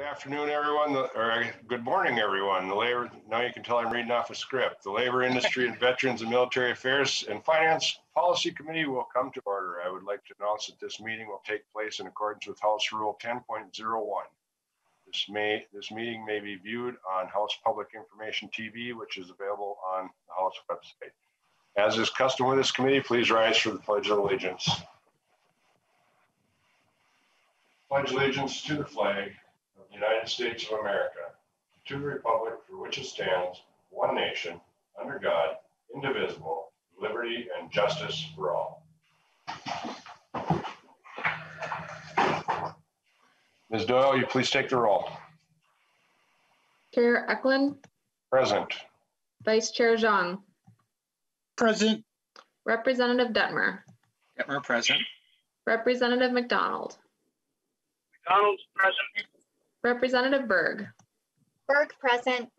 Good afternoon, everyone, or good morning, everyone. Now you can tell I'm reading off a script. The Labor, Industry, and Veterans and Military Affairs and Finance Policy Committee will come to order. I would like to announce that this meeting will take place in accordance with House Rule 10.01. This meeting may be viewed on House Public Information TV, which is available on the House website. As is custom with this committee, please rise for the Pledge of Allegiance. Pledge allegiance to the flag of the United States of America, to the republic for which it stands, one nation, under God, indivisible, liberty and justice for all. Ms. Doyle, will you please take the roll? Chair Eklund? Present. Vice Chair Zhang? Present. Representative Detmer? Detmer present. Representative McDonald? McDonald's present. Representative Berg. Berg present.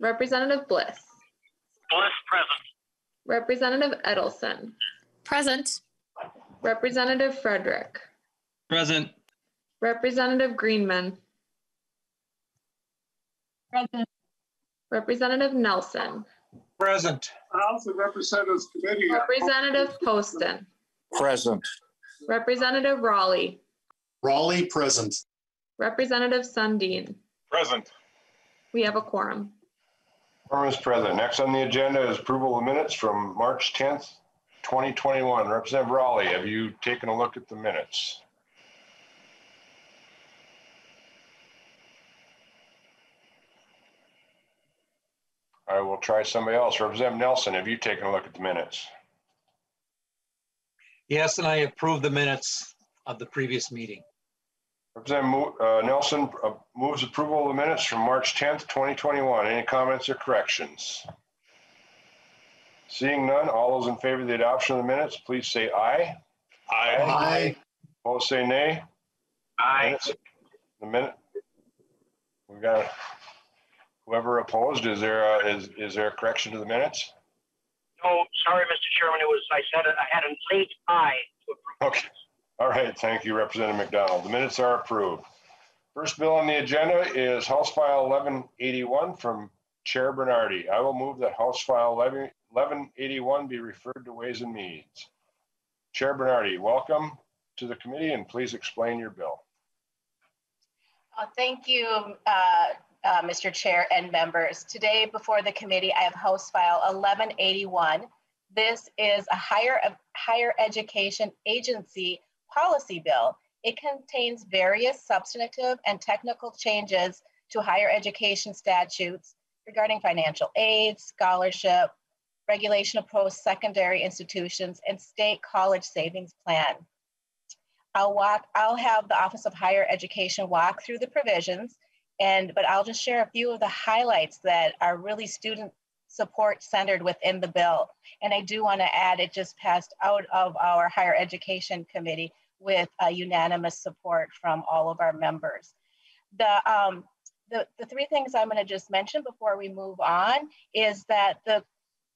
Representative Bliss. Bliss present. Representative Edelson. Present. Representative Frederick. Present. Representative Greenman. Present. Representative Nelson. Present. House of Representatives Committee. Representative Poston. Present. Representative Raleigh. Raleigh present. Representative Sundin. Present. We have a quorum. Quorum is present. Next on the agenda is approval of minutes from March 10th, 2021. Representative Raleigh, have you taken a look at the minutes? I will try somebody else. Representative Nelson, have you taken a look at the minutes? Yes, and I approve the minutes of the previous meeting. Representative Nelson moves approval of the minutes from March 10th, 2021. Any comments or corrections? Seeing none, all those in favor of the adoption of the minutes, please say aye. Aye. Aye. Opposed, say nay. Aye. We've got whoever opposed. Is there a correction to the minutes? No, sorry, Mr. Chairman. I had an late aye to approve. Okay. All right, thank you, Representative McDonald. The minutes are approved. First bill on the agenda is House File 1181 from Chair Bernardy. I will move that House File 1181 be referred to Ways and Means. Chair Bernardy, welcome to the committee and please explain your bill. Thank you, Mr. Chair and members. Today before the committee, I have House File 1181. This is a higher education agency policy bill. It contains various substantive and technical changes to higher education statutes regarding financial aid, scholarship, regulation of post-secondary institutions, and state college savings plan. I'll have the Office of Higher Education walk through the provisions, but I'll just share a few of the highlights that are really student support centered within the bill. And I do want to add, it just passed out of our Higher Education Committee with unanimous support from all of our members. The three things I'm going to just mention before we move on is that the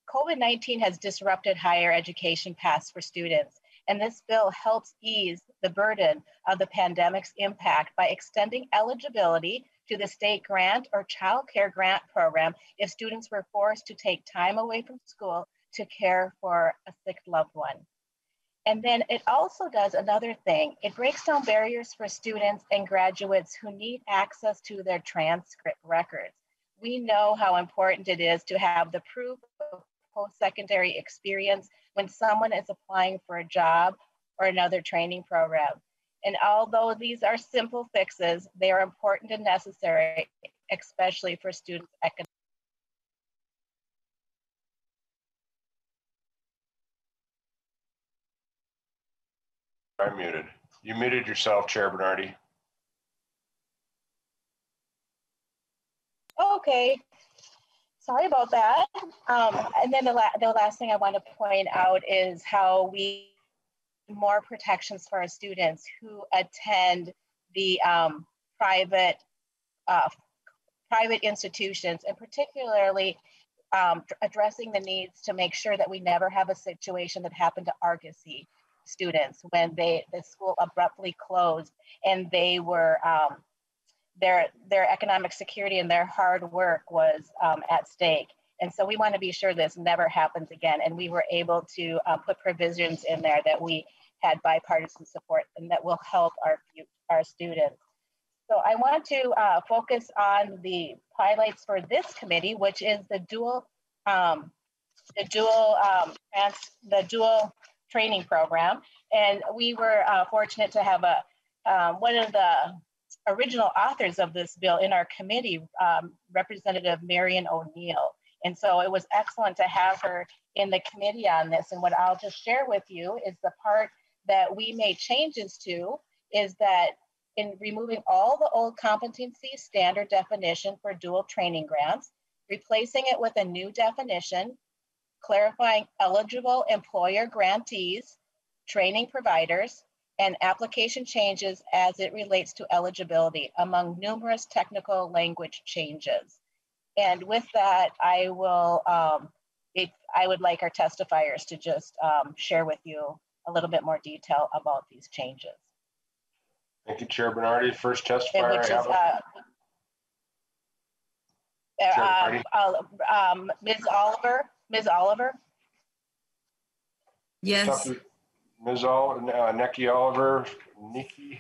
COVID-19 has disrupted higher education paths for students. And this bill helps ease the burden of the pandemic's impact by extending eligibility to the state grant or child care grant program if students were forced to take time away from school to care for a sick loved one. And then it also does another thing. It breaks down barriers for students and graduates who need access to their transcript records. We know how important it is to have the proof of post-secondary experience when someone is applying for a job or another training program. And although these are simple fixes, they are important and necessary, especially for students' economic. I'm muted. You muted yourself, Chair Bernardy. Okay. Sorry about that. And then the last thing I want to point out is how we more protections for our students who attend the private institutions, and particularly addressing the needs to make sure that we never have a situation that happened to Argosy students when the school abruptly closed and their economic security and their hard work was at stake. And so we want to be sure this never happens again. And we were able to put provisions in there that we had bipartisan support and that will help our students. So I want to focus on the highlights for this committee, which is the dual training program. And we were fortunate to have one of the original authors of this bill in our committee, Representative Marion O'Neill. And so it was excellent to have her in the committee on this. And what I'll just share with you is the part that we made changes to is that in removing all the old competency standard definition for dual training grants, replacing it with a new definition, clarifying eligible employer grantees, training providers, and application changes as it relates to eligibility, among numerous technical language changes. And with that, I will, I would like our testifiers to just share with you a little bit more detail about these changes. Thank you, Chair Bernardy. First testifier. Which is, Ms. Oliver. Yes. Ms. Nikki Oliver,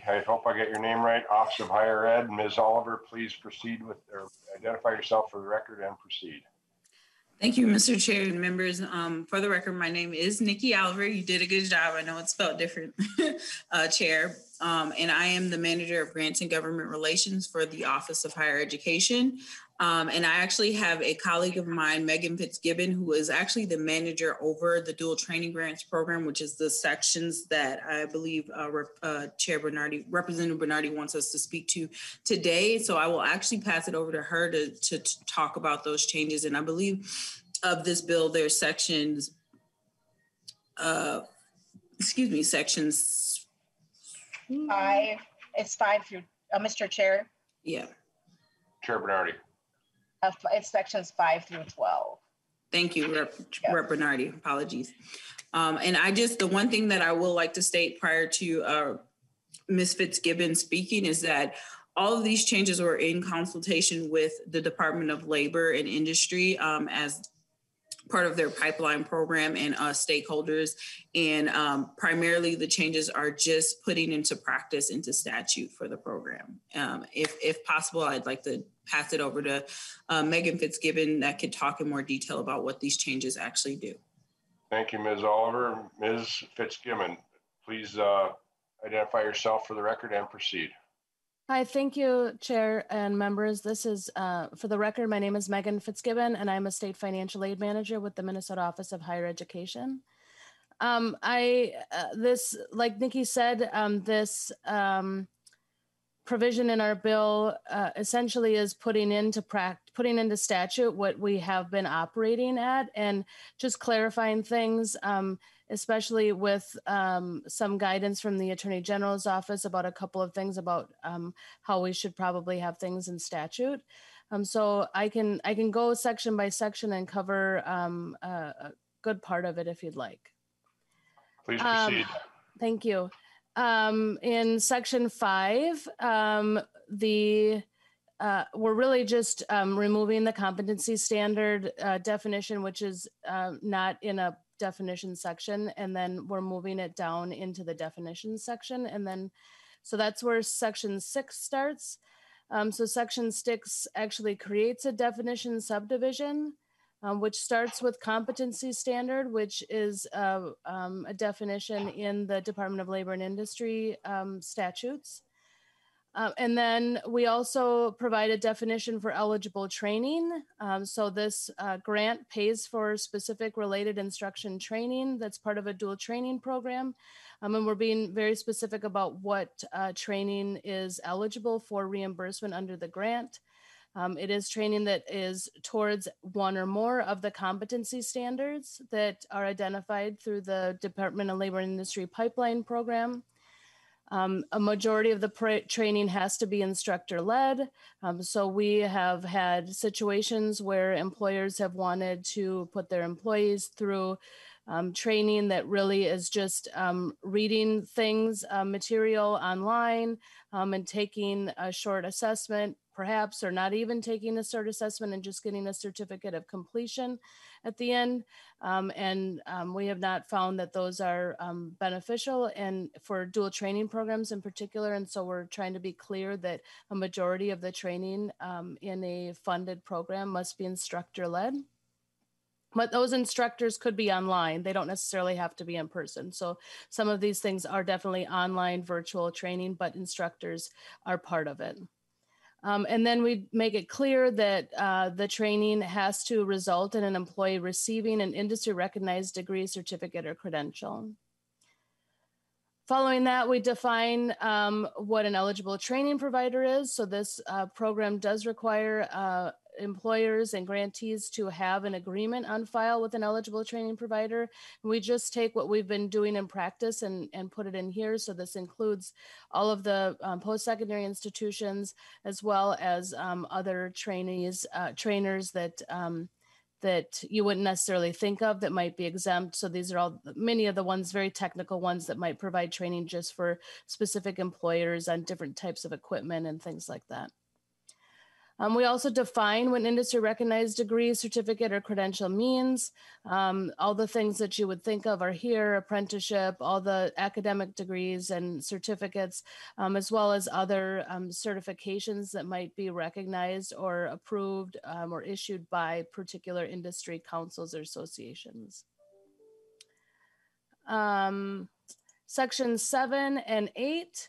I hope I get your name right, Office of Higher Ed. Ms. Oliver, please proceed with, or identify yourself for the record and proceed. Thank you, Mr. Chair and members. For the record, my name is Nikki Oliver. You did a good job. I know it's spelled different, Chair. And I am the Manager of Grants and Government Relations for the Office of Higher Education. And I actually have a colleague of mine, Megan Fitzgibbon, who is actually the manager over the Dual Training Grants Program, which is the sections that I believe Representative Bernardy wants us to speak to today. So I will actually pass it over to her to talk about those changes. And I believe of this bill, there are sections, sections 5, it's 5 through, Mr. Chair. Yeah. Chair Bernardy. It's sections 5 through 12. Thank you, Rep. Bernardy. Apologies. And I just, the one thing that I will like to state prior to Ms. Fitzgibbon speaking is that all of these changes were in consultation with the Department of Labor and Industry as part of their pipeline program and stakeholders. And primarily the changes are just putting into practice into statute for the program. If possible, I'd like to pass it over to Megan Fitzgibbon that could talk in more detail about what these changes actually do. Thank you, Ms. Oliver. Ms. Fitzgibbon, please identify yourself for the record and proceed. Hi, thank you, Chair and members. This is, for the record, my name is Megan Fitzgibbon, and I'm a state financial aid manager with the Minnesota Office of Higher Education. This, like Nikki said, this provision in our bill essentially is putting into statute what we have been operating at and just clarifying things. Especially with some guidance from the Attorney General's office about a couple of things about how we should probably have things in statute. So I can go section by section and cover a good part of it if you'd like. Please proceed. Thank you. In section 5, we're really just removing the competency standard definition, which is not in a definition section, and then we're moving it down into the definition section. And then, so that's where section 6 starts. So section 6 actually creates a definition subdivision, which starts with competency standard, which is a definition in the Department of Labor and Industry statutes. And then we also provide a definition for eligible training. So this grant pays for specific related instruction training that's part of a dual training program. And we're being very specific about what training is eligible for reimbursement under the grant. It is training that is towards one or more of the competency standards that are identified through the Department of Labor and Industry pipeline program. A majority of the training has to be instructor-led. So we have had situations where employers have wanted to put their employees through training that really is just reading things, material online, and taking a short assessment, perhaps, or not even taking a cert assessment and just getting a certificate of completion at the end. We have not found that those are beneficial and for dual training programs in particular. And so we're trying to be clear that a majority of the training in a funded program must be instructor led. But those instructors could be online. They don't necessarily have to be in person. So some of these things are definitely online virtual training, but instructors are part of it. And then we make it clear that the training has to result in an employee receiving an industry recognized degree, certificate, or credential. Following that, we define what an eligible training provider is. So this program does require employers and grantees to have an agreement on file with an eligible training provider. We just take what we've been doing in practice and put it in here. So this includes all of the post-secondary institutions, as well as other trainers that that you wouldn't necessarily think of that might be exempt. So these are all many of the ones, very technical ones that might provide training just for specific employers on different types of equipment and things like that. We also define what an industry recognized degree, certificate, or credential means. All the things that you would think of are here: apprenticeship, all the academic degrees and certificates, as well as other certifications that might be recognized or approved or issued by particular industry councils or associations. Section 7 and 8.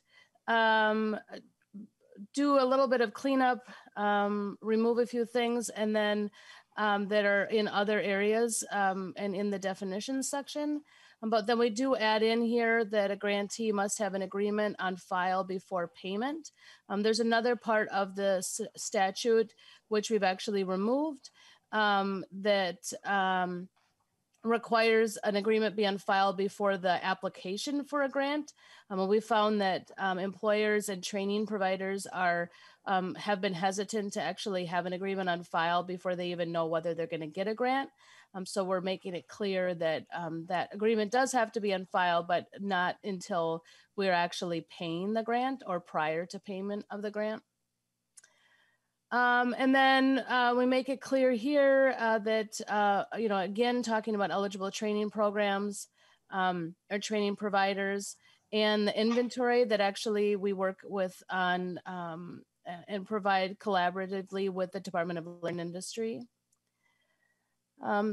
Do a little bit of cleanup, remove a few things, and then that are in other areas and in the definitions section. But then we do add in here that a grantee must have an agreement on file before payment. There's another part of the statute which we've actually removed that requires an agreement be on file before the application for a grant. We found that employers and training providers are have been hesitant to actually have an agreement on file before they even know whether they're going to get a grant. So we're making it clear that that agreement does have to be on file, but not until we're actually paying the grant or prior to payment of the grant. And then we make it clear here that, you know, again, talking about eligible training programs or training providers and the inventory that actually we work with on and provide collaboratively with the Department of Labor and Industry.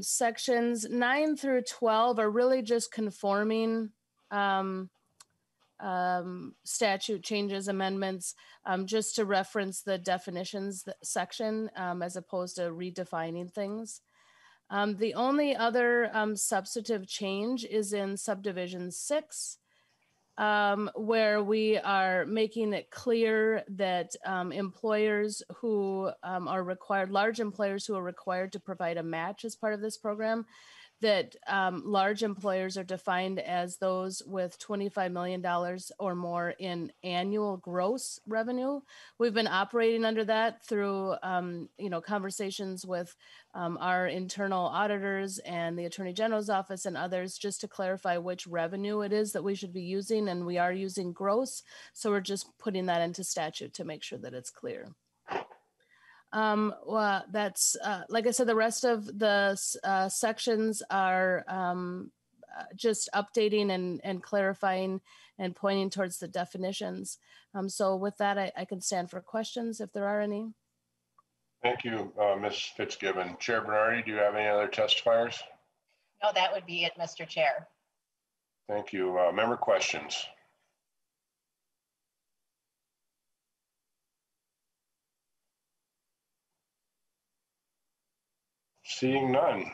Sections 9 through 12 are really just conforming statute changes, amendments, just to reference the definitions section as opposed to redefining things. The only other substantive change is in subdivision 6, where we are making it clear that employers who are required, large employers who are required to provide a match as part of this program, that large employers are defined as those with $25 million or more in annual gross revenue. We've been operating under that through you know, conversations with our internal auditors and the Attorney General's office and others, just to clarify which revenue it is that we should be using, and we are using gross. So we're just putting that into statute to make sure that it's clear. Well, that's, like I said, the rest of the sections are just updating and clarifying and pointing towards the definitions. So with that, I can stand for questions if there are any. Thank you, Ms. Fitzgibbon. Chair Bernardy, do you have any other testifiers? No, that would be it, Mr. Chair. Thank you. Member questions? Seeing none,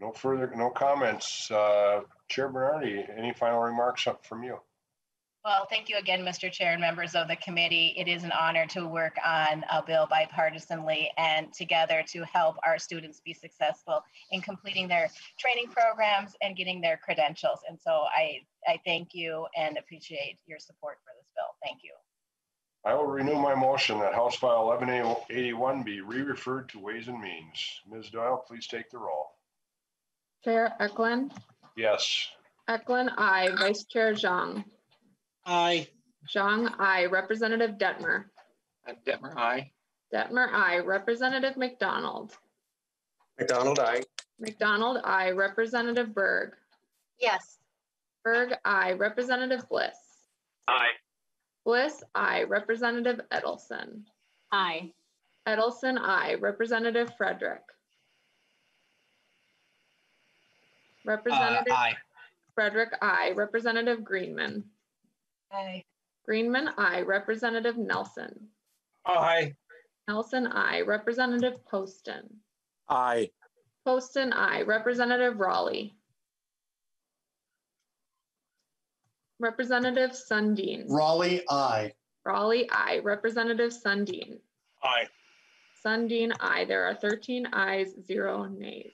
no comments. Chair Bernardy, any final remarks from you? Well, thank you again, Mr. Chair and members of the committee. It is an honor to work on a bill bipartisanly and together to help our students be successful in completing their training programs and getting their credentials. And so I thank you and appreciate your support for this bill. Thank you. I will renew my motion that House File 1181 be re-referred to Ways and Means. Ms. Doyle, please take the roll. Chair Eklund. Yes. Eklund, aye. Vice Chair Zhang. Aye. Zhang, aye. Representative Detmer. Detmer, aye. Detmer, aye. Representative McDonald. McDonald, aye. McDonald, aye. Representative Berg. Yes. Berg, aye. Representative Bliss. Aye. Bliss, aye. Representative Edelson. Aye. Edelson, aye. Representative Frederick. Representative aye. Frederick, aye. Representative Greenman. Aye. Greenman, aye. Representative Nelson. Aye. Nelson, aye. Representative Poston. Aye. Poston, aye. Representative Raleigh. Representative Sundin. Raleigh, aye. Raleigh, aye. Representative Sundin. Aye. Sundin, aye. There are 13 ayes, 0 nays.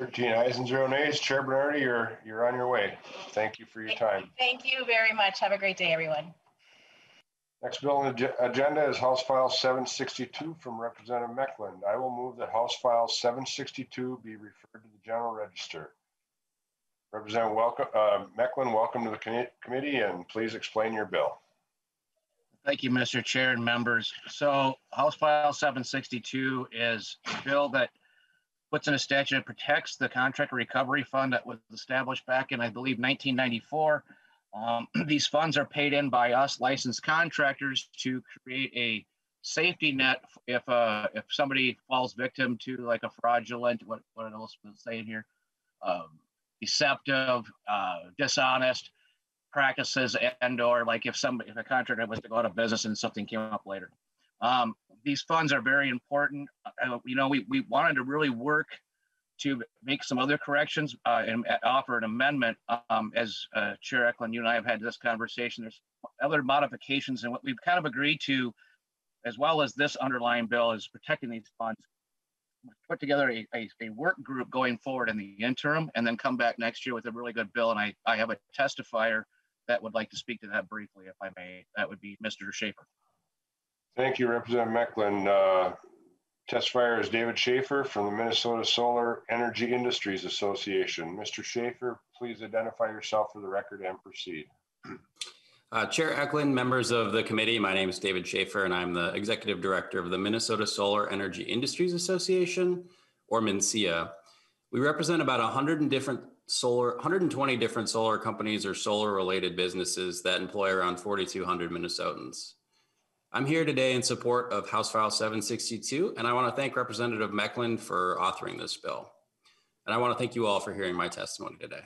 13 ayes and 0 nays. Chair Bernardy, you're on your way. Thank you for your time. Thank you very much. Have a great day, everyone. Next bill on the agenda is House File 762 from Representative Mekeland. I will move that House File 762 be referred to the General Register. Representative Mekeland, welcome to the committee, and please explain your bill. Thank you, Mr. Chair and members. So House File 762 is a bill that puts in a statute that protects the Contractor Recovery Fund that was established back in, I believe, 1994. These funds are paid in by us licensed contractors to create a safety net if somebody falls victim to like a fraudulent, what else was saying here, deceptive, dishonest practices, and or like if a contractor was to go out of business and something came up later. These funds are very important. You know, we wanted to really work to make some other corrections and offer an amendment. As Chair Eklund, you and I have had this conversation. There's other modifications, and what we've kind of agreed to, as well as this underlying bill, is protecting these funds. We put together a work group going forward in the interim, and then come back next year with a really good bill. And I have a testifier that would like to speak to that briefly, if I may. That would be Mr. Schaefer. Thank you, Representative Mekeland. Testifier is David Schaefer from the Minnesota Solar Energy Industries Association. Mr. Schaefer, please identify yourself for the record and proceed. Chair Eklund, members of the committee, my name is David Schaefer, and I'm the Executive Director of the Minnesota Solar Energy Industries Association, or MNSEA. We represent about 120 different solar companies or solar-related businesses that employ around 4,200 Minnesotans. I'm here today in support of House File 762, and I want to thank Representative Mekeland for authoring this bill. And I want to thank you all for hearing my testimony today.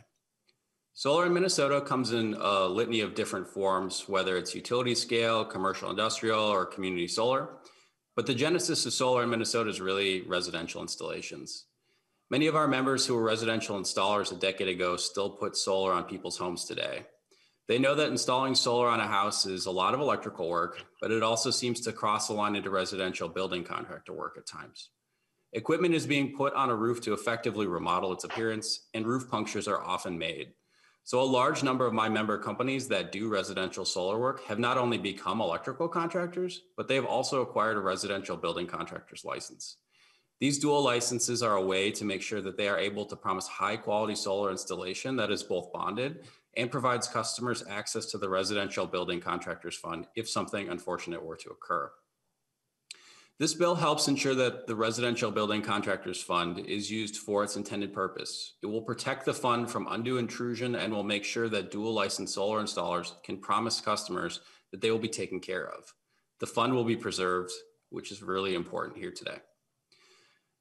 Solar in Minnesota comes in a litany of different forms, whether it's utility scale, commercial industrial, or community solar. But the genesis of solar in Minnesota is really residential installations. Many of our members who were residential installers a decade ago still put solar on people's homes today. They know that installing solar on a house is a lot of electrical work, but it also seems to cross the line into residential building contractor work at times. Equipment is being put on a roof to effectively remodel its appearance, and roof punctures are often made. So a large number of my member companies that do residential solar work have not only become electrical contractors, but they've also acquired a residential building contractor's license. These dual licenses are a way to make sure that they are able to promise high quality solar installation that is both bonded and provides customers access to the Residential Building Contractors Fund if something unfortunate were to occur. This bill helps ensure that the Residential Building Contractors Fund is used for its intended purpose. It will protect the fund from undue intrusion and will make sure that dual licensed solar installers can promise customers that they will be taken care of. The fund will be preserved, which is really important here today.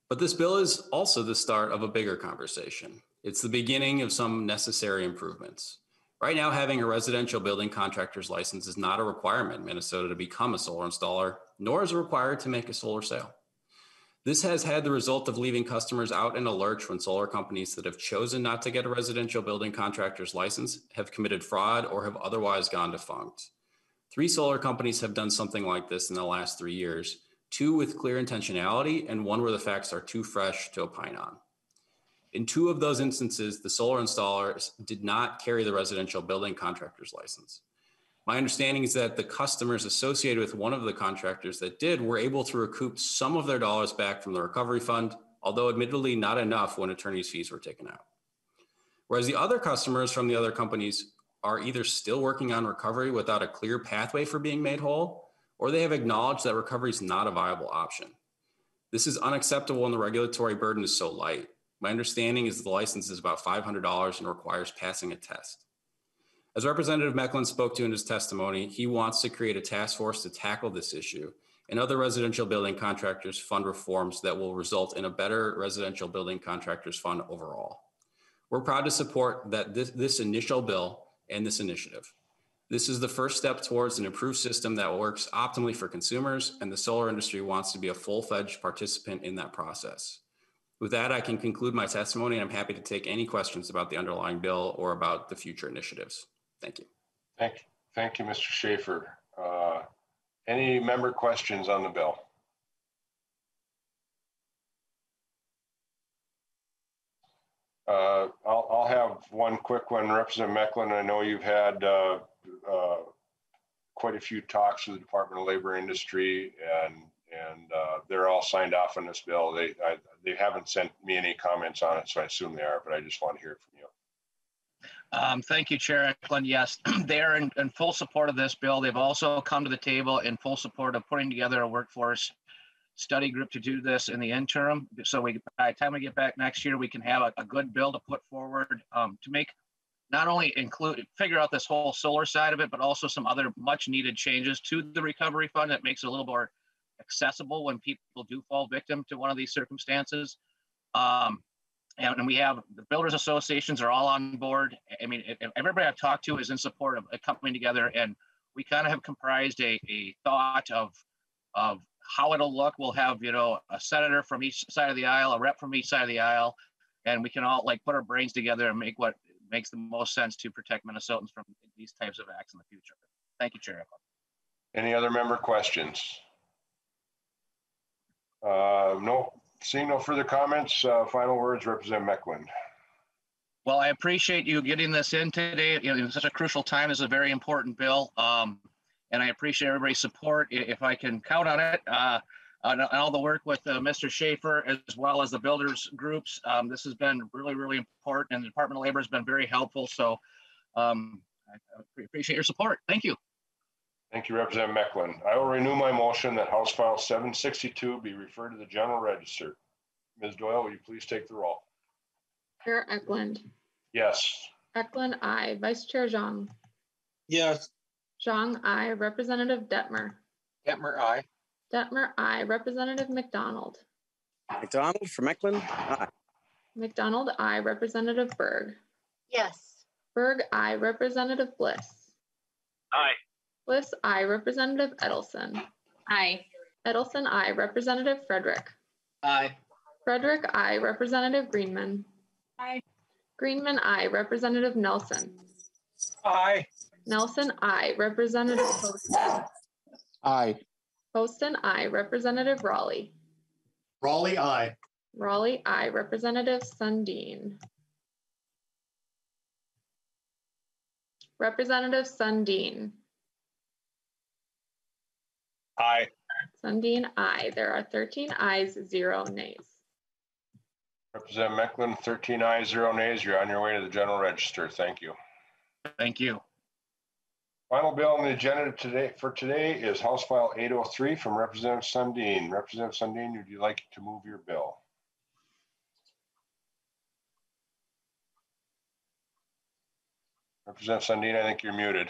But this bill is also the start of a bigger conversation. It's the beginning of some necessary improvements. Right now, having a residential building contractor's license is not a requirement in Minnesota to become a solar installer, nor is it required to make a solar sale. This has had the result of leaving customers out in a lurch when solar companies that have chosen not to get a residential building contractor's license have committed fraud or have otherwise gone defunct. 3 solar companies have done something like this in the last 3 years, 2 with clear intentionality and 1 where the facts are too fresh to opine on. In 2 of those instances, the solar installers did not carry the residential building contractor's license. My understanding is that the customers associated with one of the contractors that did were able to recoup some of their dollars back from the recovery fund, although admittedly not enough when attorney's fees were taken out. whereas the other customers from the other companies are either still working on recovery without a clear pathway for being made whole, or they have acknowledged that recovery is not a viable option. This is unacceptable and the regulatory burden is so light. My understanding is the license is about $500 and requires passing a test. As Representative Mekeland spoke to in his testimony, he wants to create a task force to tackle this issue and other residential building contractors fund reforms that will result in a better residential building contractors fund overall. We're proud to support that this initial bill and this initiative. This is the first step towards an improved system that works optimally for consumers, and the solar industry wants to be a full-fledged participant in that process. With that, I can conclude my testimony, and I'm happy to take any questions about the underlying bill or about the future initiatives. Thank you. Thank you, Mr. Schaefer. Any member questions on the bill? I'll have one quick one. Representative Mekeland, I know you've had quite a few talks with the Department of Labor and Industry, and they're all signed off on this bill. They haven't sent me any comments on it, so I assume they are, but I just want to hear it from you. Thank you, Chair Mekeland. Yes, they are in full support of this bill. They've also come to the table in full support of putting together a workforce study group to do this in the interim, so by the time we get back next year, we can have a good bill to put forward to make, not only include, figure out this whole solar side of it, but also some other much needed changes to the recovery fund that makes it a little more accessible when people do fall victim to one of these circumstances. And we have the builders associations are all on board. I mean, everybody I've talked to is in support of coming together, and we kind of have comprised a thought of how it'll look. We'll have, you know, a senator from each side of the aisle, a rep from each side of the aisle, and we can all like put our brains together and make what makes the most sense to protect Minnesotans from these types of acts in the future. Thank you, Chair. Any other member questions? No, seeing no further comments, final words, Representative Mekeland. Well, I appreciate you getting this in today. You know, in such a crucial time, this is a very important bill. And I appreciate everybody's support. If I can count on it, on all the work with Mr. Schaefer, as well as the builders groups, this has been really, really important, and the Department of Labor has been very helpful. So I appreciate your support. Thank you. Thank you, Representative Mekeland. I will renew my motion that House File 762 be referred to the General Register. Ms. Doyle, will you please take the roll? Chair Mekeland. Yes. Mekeland, aye. Vice Chair Zhang. Yes. Zhang, aye. Representative Detmer. Detmer, aye. Detmer, aye. Representative McDonald. McDonald for Mekeland, aye. McDonald, aye. Representative Berg. Yes. Berg, aye. Representative Bliss. Aye. Bliss, aye. Representative Edelson. Aye. Edelson, aye. Representative Frederick. Aye. Frederick, aye. Representative Greenman. Aye. Greenman, aye. Representative Nelson. Aye. Nelson, aye. Representative Poston. Aye. Poston, aye. Representative Raleigh. Raleigh, aye. Raleigh, aye. Representative Sundin. Representative Sundin. Aye. Sundin, aye. There are 13 ayes, 0 nays. Representative Mekeland, 13 ayes, 0 nays. You're on your way to the General Register. Thank you. Thank you. Final bill on the agenda today is House File 803 from Representative Sundin. Representative Sundin, would you like to move your bill? Representative Sundin, I think you're muted.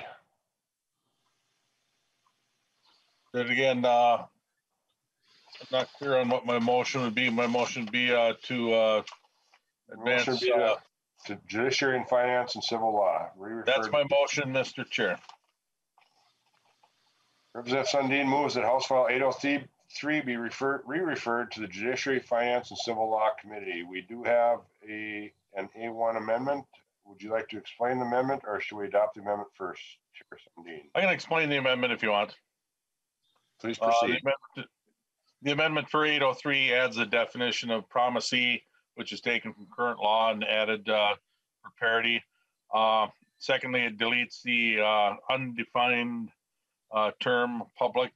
But again, I'm not clear on what my motion would be. My motion would be to advance. Motion would be to Judiciary and Finance and Civil Law. That's my motion, Mr. Chair. Representative Sundin moves that House File 803 be re-referred to the Judiciary, Finance, and Civil Law Committee. We do have an A1 amendment. Would you like to explain the amendment, or should we adopt the amendment first, Chair Sundin? I can explain the amendment if you want. Please proceed. The amendment for 803 adds the definition of promisee, which is taken from current law and added for parity. Secondly, it deletes the undefined term public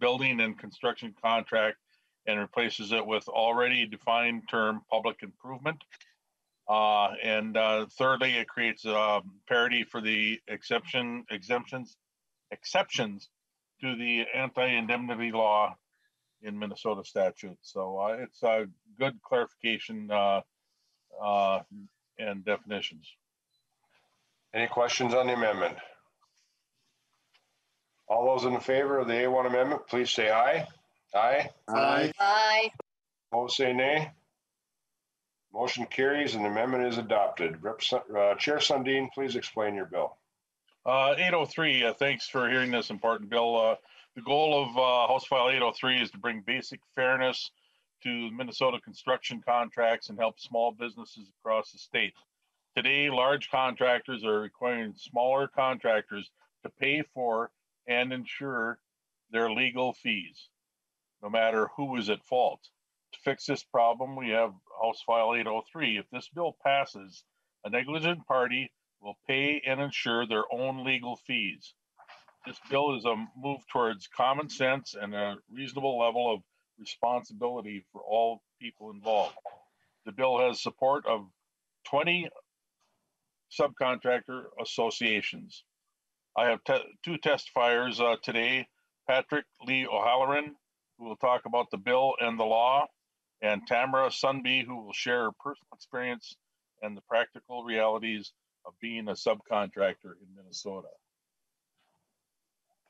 building and construction contract and replaces it with already defined term public improvement. And thirdly, it creates parity for the exemptions to the anti-indemnity law in Minnesota statute. So it's a good clarification and definitions. Any questions on the amendment? All those in favor of the A1 amendment, please say aye. Aye. Aye. Aye. Opposed, say nay. Motion carries and the amendment is adopted. Chair Sundin, please explain your bill. 803, thanks for hearing this important bill. The goal of House File 803 is to bring basic fairness to Minnesota construction contracts and help small businesses across the state. Today, large contractors are requiring smaller contractors to pay for and insure their legal fees, no matter who is at fault. To fix this problem, we have House File 803. If this bill passes, a negligent party will pay and insure their own legal fees. This bill is a move towards common sense and a reasonable level of responsibility for all people involved. The bill has support of 20 subcontractor associations. I have two testifiers today, Patrick Lee O'Halloran, who will talk about the bill and the law, and Tamara Sunby, who will share her personal experience and the practical realities of being a subcontractor in Minnesota.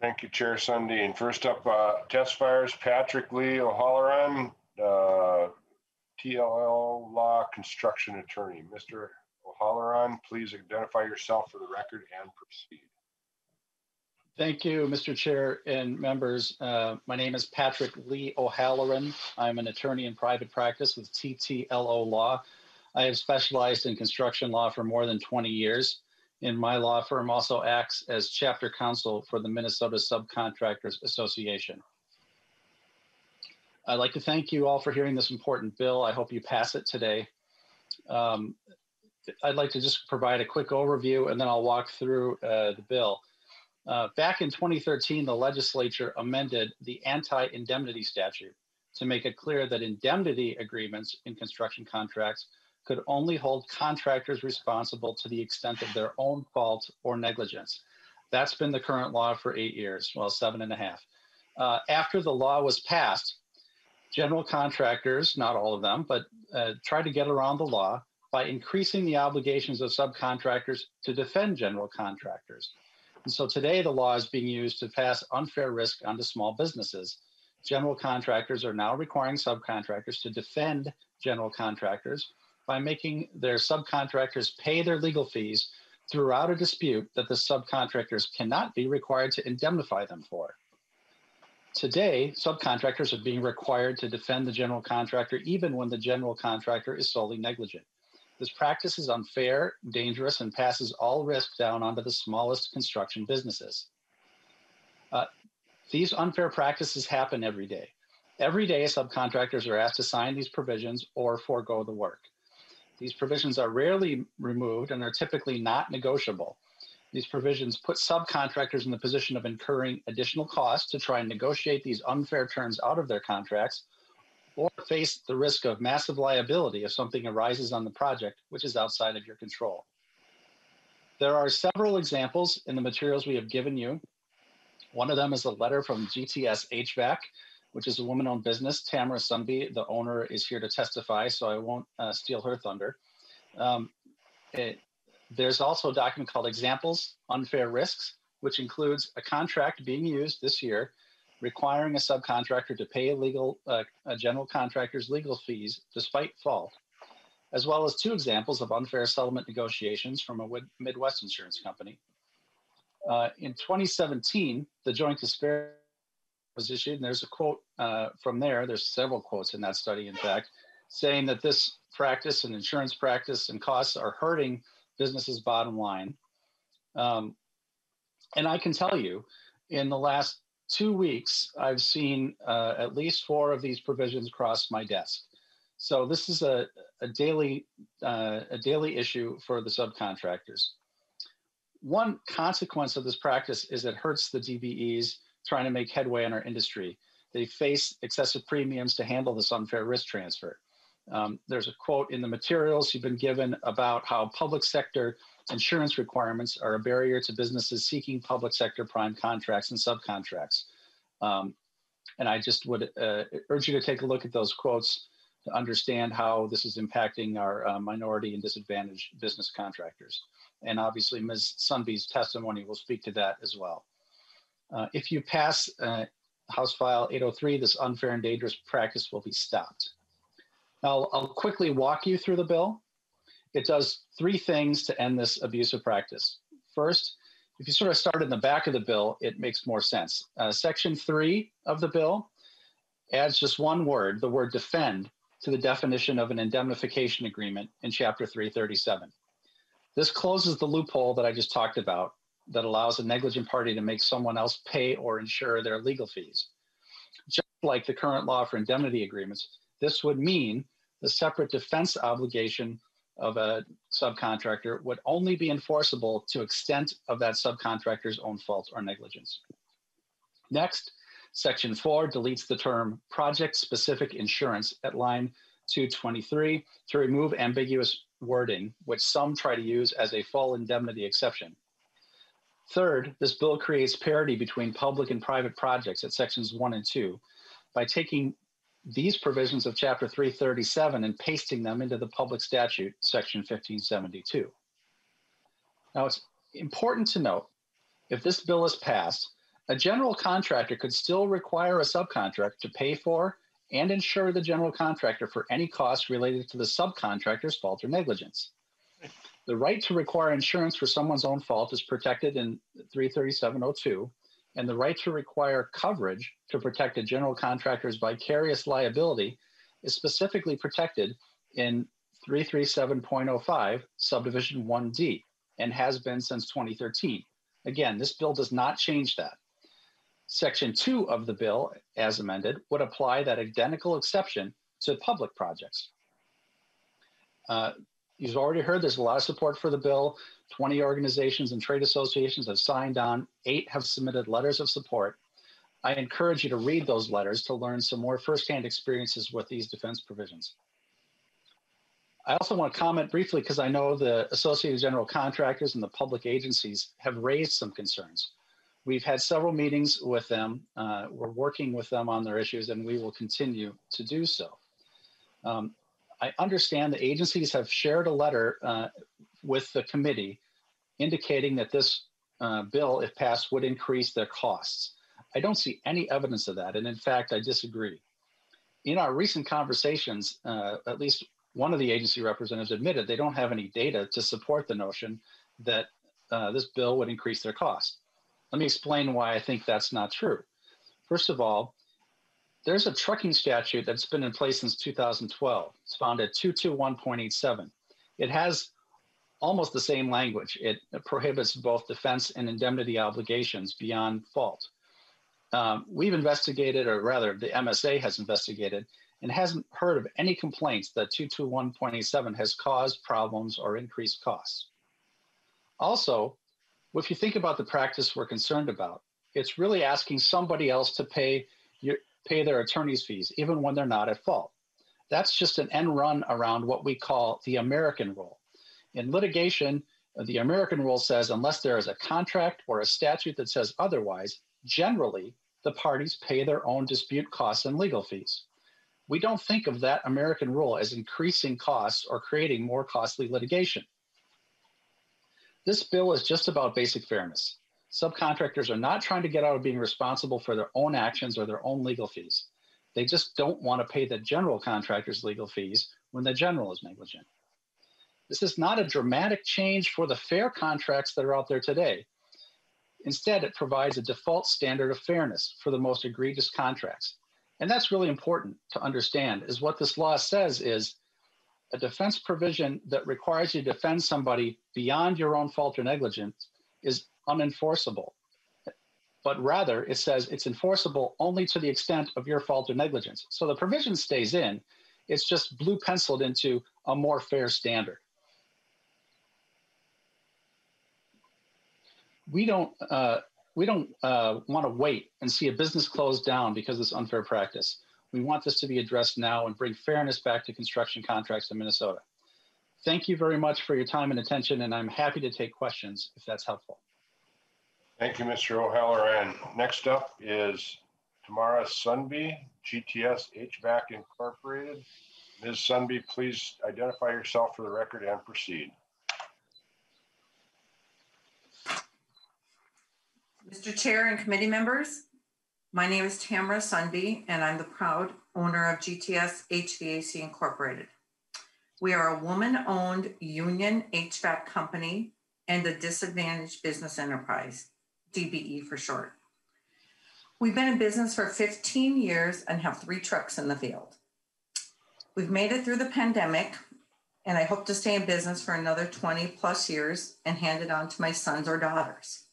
Thank you, Chair Sunday. And first up, testifiers, Patrick Lee O'Halloran, TTLO Law Construction Attorney. Mr. O'Halloran, please identify yourself for the record and proceed. Thank you, Mr. Chair and members. My name is Patrick Lee O'Halloran. I'm an attorney in private practice with TTLO Law. I have specialized in construction law for more than 20 years. And my law firm also acts as chapter counsel for the Minnesota Subcontractors Association. I'd like to thank you all for hearing this important bill. I hope you pass it today. I'd like to just provide a quick overview and then I'll walk through the bill. Back in 2013, the legislature amended the anti-indemnity statute to make it clear that indemnity agreements in construction contracts could only hold contractors responsible to the extent of their own fault or negligence. That's been the current law for 8 years, well, 7.5. After the law was passed, general contractors, not all of them, but tried to get around the law by increasing the obligations of subcontractors to defend general contractors. And so today the law is being used to pass unfair risk onto small businesses. General contractors are now requiring subcontractors to defend general contractors by making their subcontractors pay their legal fees throughout a dispute that the subcontractors cannot be required to indemnify them for. Today, subcontractors are being required to defend the general contractor even when the general contractor is solely negligent. This practice is unfair, dangerous, and passes all risk down onto the smallest construction businesses. These unfair practices happen every day. Every day, subcontractors are asked to sign these provisions or forego the work. These provisions are rarely removed and are typically not negotiable. These provisions put subcontractors in the position of incurring additional costs to try and negotiate these unfair terms out of their contracts or face the risk of massive liability if something arises on the project, which is outside of your control. There are several examples in the materials we have given you. One of them is a letter from GTS HVAC, which is a woman-owned business. Tamara Sunby, the owner, is here to testify, so I won't steal her thunder. There's also a document called Examples, Unfair Risks, which includes a contract being used this year requiring a subcontractor to pay a general contractor's legal fees despite fault, as well as two examples of unfair settlement negotiations from a Midwest insurance company. In 2017, the joint disparity was issued, and there's a quote from there. There's several quotes in that study, in fact, saying that this practice and insurance practice and costs are hurting businesses' bottom line. And I can tell you, in the last 2 weeks, I've seen at least 4 of these provisions cross my desk. So this is a daily issue for the subcontractors. One consequence of this practice is it hurts the DBEs trying to make headway in our industry. They face excessive premiums to handle this unfair risk transfer. There's a quote in the materials you've been given about how public sector insurance requirements are a barrier to businesses seeking public sector prime contracts and subcontracts. And I just would urge you to take a look at those quotes to understand how this is impacting our minority and disadvantaged business contractors. And obviously Ms. Sunby's testimony will speak to that as well. If you pass House File 803, this unfair and dangerous practice will be stopped. Now, I'll quickly walk you through the bill. It does three things to end this abusive practice. First, if you sort of start in the back of the bill, it makes more sense. Section 3 of the bill adds just one word, the word defend, to the definition of an indemnification agreement in Chapter 337. This closes the loophole that I just talked about that allows a negligent party to make someone else pay or insure their legal fees. Just like the current law for indemnity agreements, this would mean the separate defense obligation of a subcontractor would only be enforceable to extent of that subcontractor's own fault or negligence. Next, Section 4 deletes the term project-specific insurance at line 223 to remove ambiguous wording, which some try to use as a full indemnity exception. Third, this bill creates parity between public and private projects at Sections 1 and 2 by taking these provisions of Chapter 337 and pasting them into the public statute, Section 1572. Now, it's important to note, if this bill is passed, a general contractor could still require a subcontractor to pay for and insure the general contractor for any costs related to the subcontractor's fault or negligence. The right to require insurance for someone's own fault is protected in 337.02, and the right to require coverage to protect a general contractor's vicarious liability is specifically protected in 337.05, subdivision 1D, and has been since 2013. Again, this bill does not change that. Section 2 of the bill, as amended, would apply that identical exception to public projects. You've already heard there's a lot of support for the bill. 20 organizations and trade associations have signed on. 8 have submitted letters of support. I encourage you to read those letters to learn some more firsthand experiences with these defense provisions. I also want to comment briefly because I know the Associated General Contractors and the public agencies have raised some concerns. We've had several meetings with them. We're working with them on their issues, and we will continue to do so. I understand the agencies have shared a letter with the committee indicating that this bill, if passed, would increase their costs. I don't see any evidence of that, and in fact, I disagree. In our recent conversations, at least one of the agency representatives admitted they don't have any data to support the notion that this bill would increase their costs. Let me explain why I think that's not true. First of all, there's a trucking statute that's been in place since 2012. It's found at 221.87. It has almost the same language. It prohibits both defense and indemnity obligations beyond fault. We've investigated, or rather the MSA has investigated, and hasn't heard of any complaints that 221.87 has caused problems or increased costs. Also, if you think about the practice we're concerned about, it's really asking somebody else to pay their attorney's fees, even when they're not at fault. That's just an end run around what we call the American rule. In litigation, the American rule says, unless there is a contract or a statute that says otherwise, generally, the parties pay their own dispute costs and legal fees. We don't think of that American rule as increasing costs or creating more costly litigation. This bill is just about basic fairness. Subcontractors are not trying to get out of being responsible for their own actions or their own legal fees. They just don't want to pay the general contractor's legal fees when the general is negligent. This is not a dramatic change for the fair contracts that are out there today. Instead, it provides a default standard of fairness for the most egregious contracts. And that's really important to understand, is what this law says is a defense provision that requires you to defend somebody beyond your own fault or negligence is unenforceable, but rather it says it's enforceable only to the extent of your fault or negligence. So the provision stays in, it's just blue penciled into a more fair standard. We don't want to wait and see a business closed down because of this unfair practice. We want this to be addressed now and bring fairness back to construction contracts in Minnesota. Thank you very much for your time and attention, and I'm happy to take questions if that's helpful. Thank you, Mr. O'Halloran. Next up is Tamara Sunby, GTS HVAC Incorporated. Ms. Sunby, please identify yourself for the record and proceed. Mr. Chair and committee members, my name is Tamara Sunby, and I'm the proud owner of GTS HVAC Incorporated. We are a woman-owned union HVAC company and a disadvantaged business enterprise, DBE for short. We've been in business for 15 years and have 3 trucks in the field. We've made it through the pandemic, and I hope to stay in business for another 20 plus years and hand it on to my sons or daughters.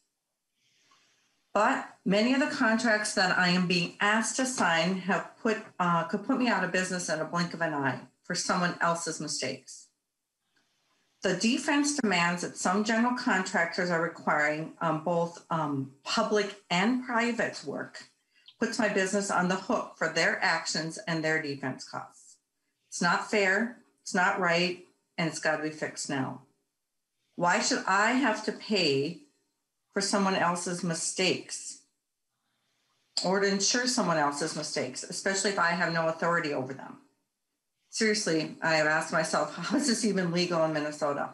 But many of the contracts that I am being asked to sign have could put me out of business in a blink of an eye for someone else's mistakes. The defense demands that some general contractors are requiring on both public and private work puts my business on the hook for their actions and their defense costs. It's not fair, it's not right, and it's got to be fixed now. Why should I have to pay for someone else's mistakes or to insure someone else's mistakes, especially if I have no authority over them? Seriously, I have asked myself, how is this even legal in Minnesota?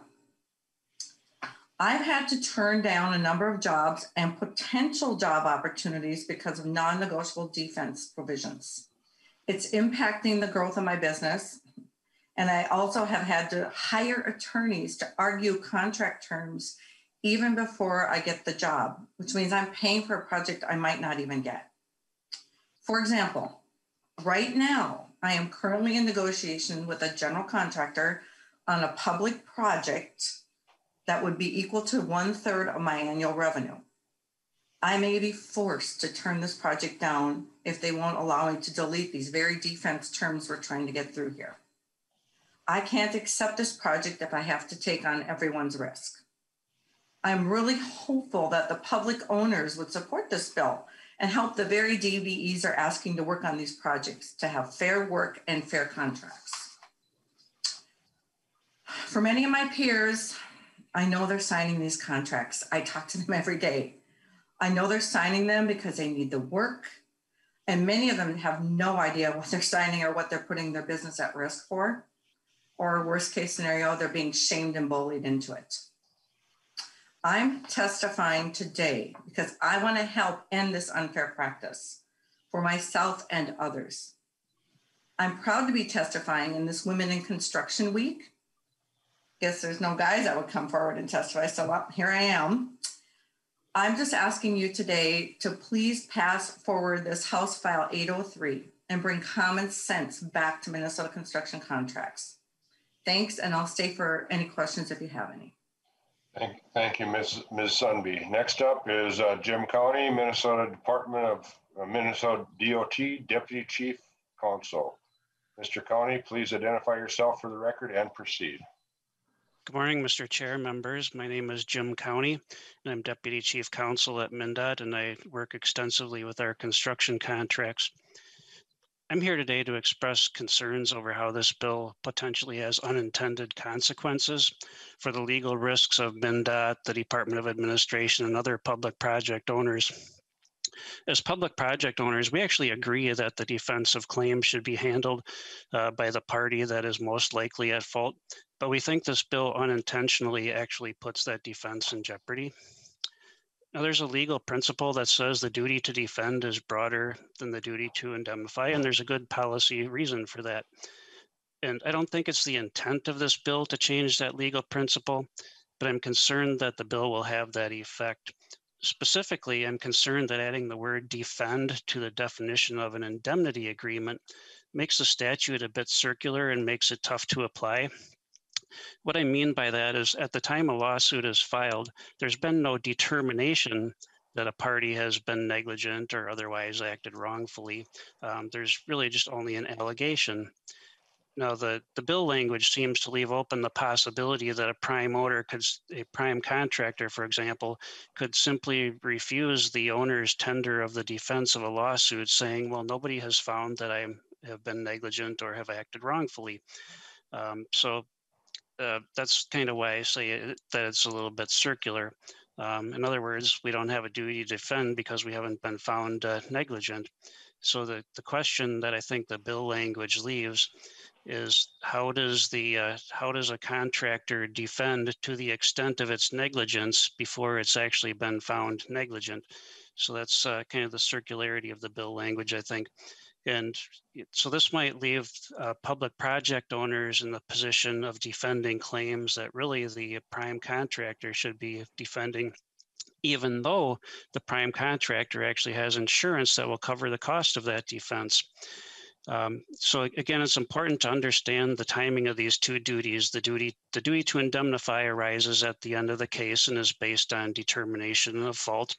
I've had to turn down a number of jobs and potential job opportunities because of non-negotiable defense provisions. It's impacting the growth of my business. And I also have had to hire attorneys to argue contract terms even before I get the job, which means I'm paying for a project I might not even get. For example, right now, I am currently in negotiation with a general contractor on a public project that would be equal to 1/3 of my annual revenue. I may be forced to turn this project down if they won't allow me to delete these very defense terms we're trying to get through here. I can't accept this project if I have to take on everyone's risk. I'm really hopeful that the public owners would support this bill and help the very DBEs are asking to work on these projects to have fair work and fair contracts. For many of my peers, I know they're signing these contracts. I talk to them every day. I know they're signing them because they need the work, and many of them have no idea what they're signing or what they're putting their business at risk for, or worst case scenario, they're being shamed and bullied into it. I'm testifying today because I want to help end this unfair practice for myself and others. I'm proud to be testifying in this Women in Construction Week. Guess there's no guys that would come forward and testify, so here I am. I'm just asking you today to please pass forward this House File 803 and bring common sense back to Minnesota construction contracts. Thanks, and I'll stay for any questions if you have any. Thank you, Ms. Sunby. Next up is Jim County, Minnesota Department of Minnesota DOT Deputy Chief Counsel. Mr. County, please identify yourself for the record and proceed. Good morning, Mr. Chair, members. My name is Jim County, and I'm Deputy Chief Counsel at MnDOT, and I work extensively with our construction contracts. I'm here today to express concerns over how this bill potentially has unintended consequences for the legal risks of MnDOT, the Department of Administration, and other public project owners. As public project owners, we actually agree that the defense of claims should be handled by the party that is most likely at fault, but we think this bill unintentionally actually puts that defense in jeopardy. Now, there's a legal principle that says the duty to defend is broader than the duty to indemnify, and there's a good policy reason for that. And I don't think it's the intent of this bill to change that legal principle, but I'm concerned that the bill will have that effect. Specifically, I'm concerned that adding the word defend to the definition of an indemnity agreement makes the statute a bit circular and makes it tough to apply. What I mean by that is at the time a lawsuit is filed, there's been no determination that a party has been negligent or otherwise acted wrongfully. There's really just only an allegation. Now, the bill language seems to leave open the possibility that a prime contractor, for example, could simply refuse the owner's tender of the defense of a lawsuit saying, well, nobody has found that I'm have been negligent or have acted wrongfully. So that's kind of why I say it, that it's a little bit circular. In other words, we don't have a duty to defend because we haven't been found negligent. So the question that I think the bill language leaves is how does a contractor defend to the extent of its negligence before it's actually been found negligent? So that's kind of the circularity of the bill language, I think. And so this might leave public project owners in the position of defending claims that really the prime contractor should be defending, even though the prime contractor actually has insurance that will cover the cost of that defense. So again, it's important to understand the timing of these two duties. The duty to indemnify arises at the end of the case and is based on determination of fault,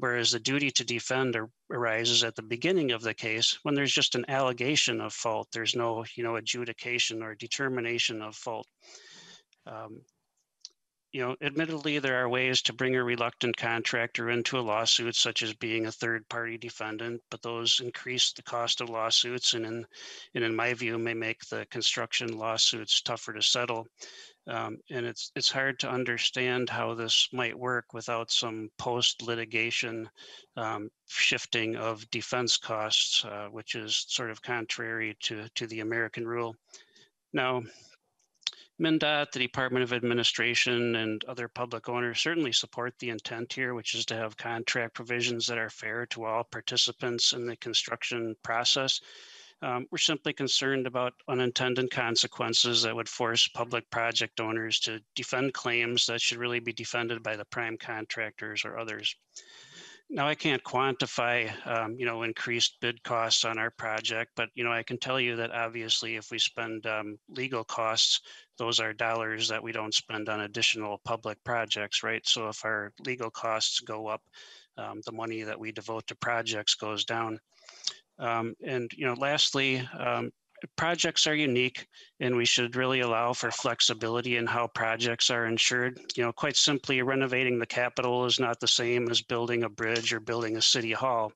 whereas the duty to defend arises at the beginning of the case when there's just an allegation of fault. There's no, adjudication or determination of fault. Admittedly, there are ways to bring a reluctant contractor into a lawsuit, such as being a third-party defendant, but those increase the cost of lawsuits and in my view, may make the construction lawsuits tougher to settle. And it's hard to understand how this might work without some post-litigation shifting of defense costs, which is sort of contrary to the American rule. Now, MnDOT, the Department of Administration, and other public owners certainly support the intent here, which is to have contract provisions that are fair to all participants in the construction process. We're simply concerned about unintended consequences that would force public project owners to defend claims that should really be defended by the prime contractors or others. Now, I can't quantify, increased bid costs on our project, but, I can tell you that obviously if we spend legal costs, those are dollars that we don't spend on additional public projects, right? So if our legal costs go up, the money that we devote to projects goes down. Lastly, projects are unique, and we should really allow for flexibility in how projects are insured. Quite simply, renovating the Capitol is not the same as building a bridge or building a city hall.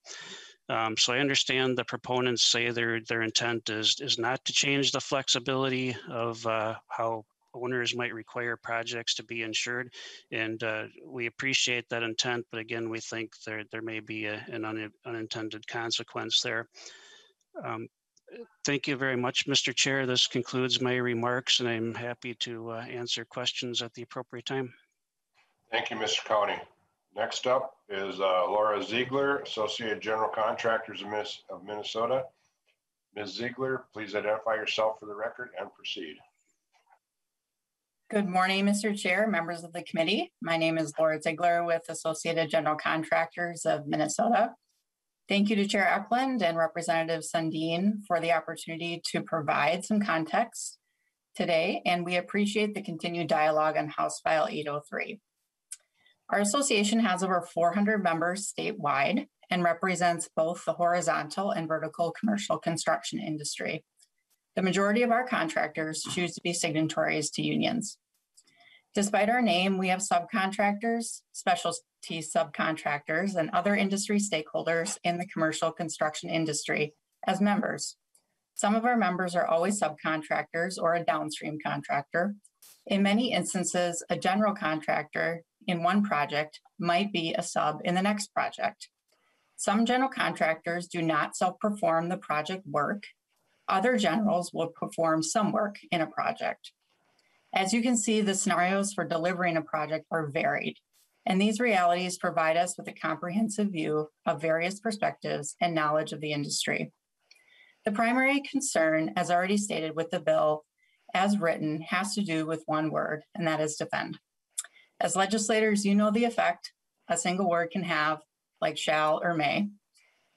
So I understand the proponents say their intent is not to change the flexibility of how owners might require projects to be insured, and we appreciate that intent, but again, we think there may be an unintended consequence there. Thank you very much, Mr. Chair. This concludes my remarks, and I'm happy to answer questions at the appropriate time. Thank you, Mr. County. Next up is Laura Ziegler, Associated General Contractors of Minnesota. Ms. Ziegler, please identify yourself for the record and proceed. Good morning, Mr. Chair, members of the committee. My name is Laura Ziegler with Associated General Contractors of Minnesota. Thank you to Chair Eklund and Representative Sundin for the opportunity to provide some context today, and we appreciate the continued dialogue on House File 803. Our association has over 400 members statewide and represents both the horizontal and vertical commercial construction industry. The majority of our contractors choose to be signatories to unions. Despite our name, we have subcontractors, specialty subcontractors, and other industry stakeholders in the commercial construction industry as members. Some of our members are always subcontractors or a downstream contractor. In many instances, a general contractor in one project might be a sub in the next project. Some general contractors do not self-perform the project work. Other generals will perform some work in a project. As you can see, the scenarios for delivering a project are varied, and these realities provide us with a comprehensive view of various perspectives and knowledge of the industry. The primary concern, as already stated with the bill as written, has to do with one word, and that is defend. As legislators, you know the effect a single word can have, like shall or may.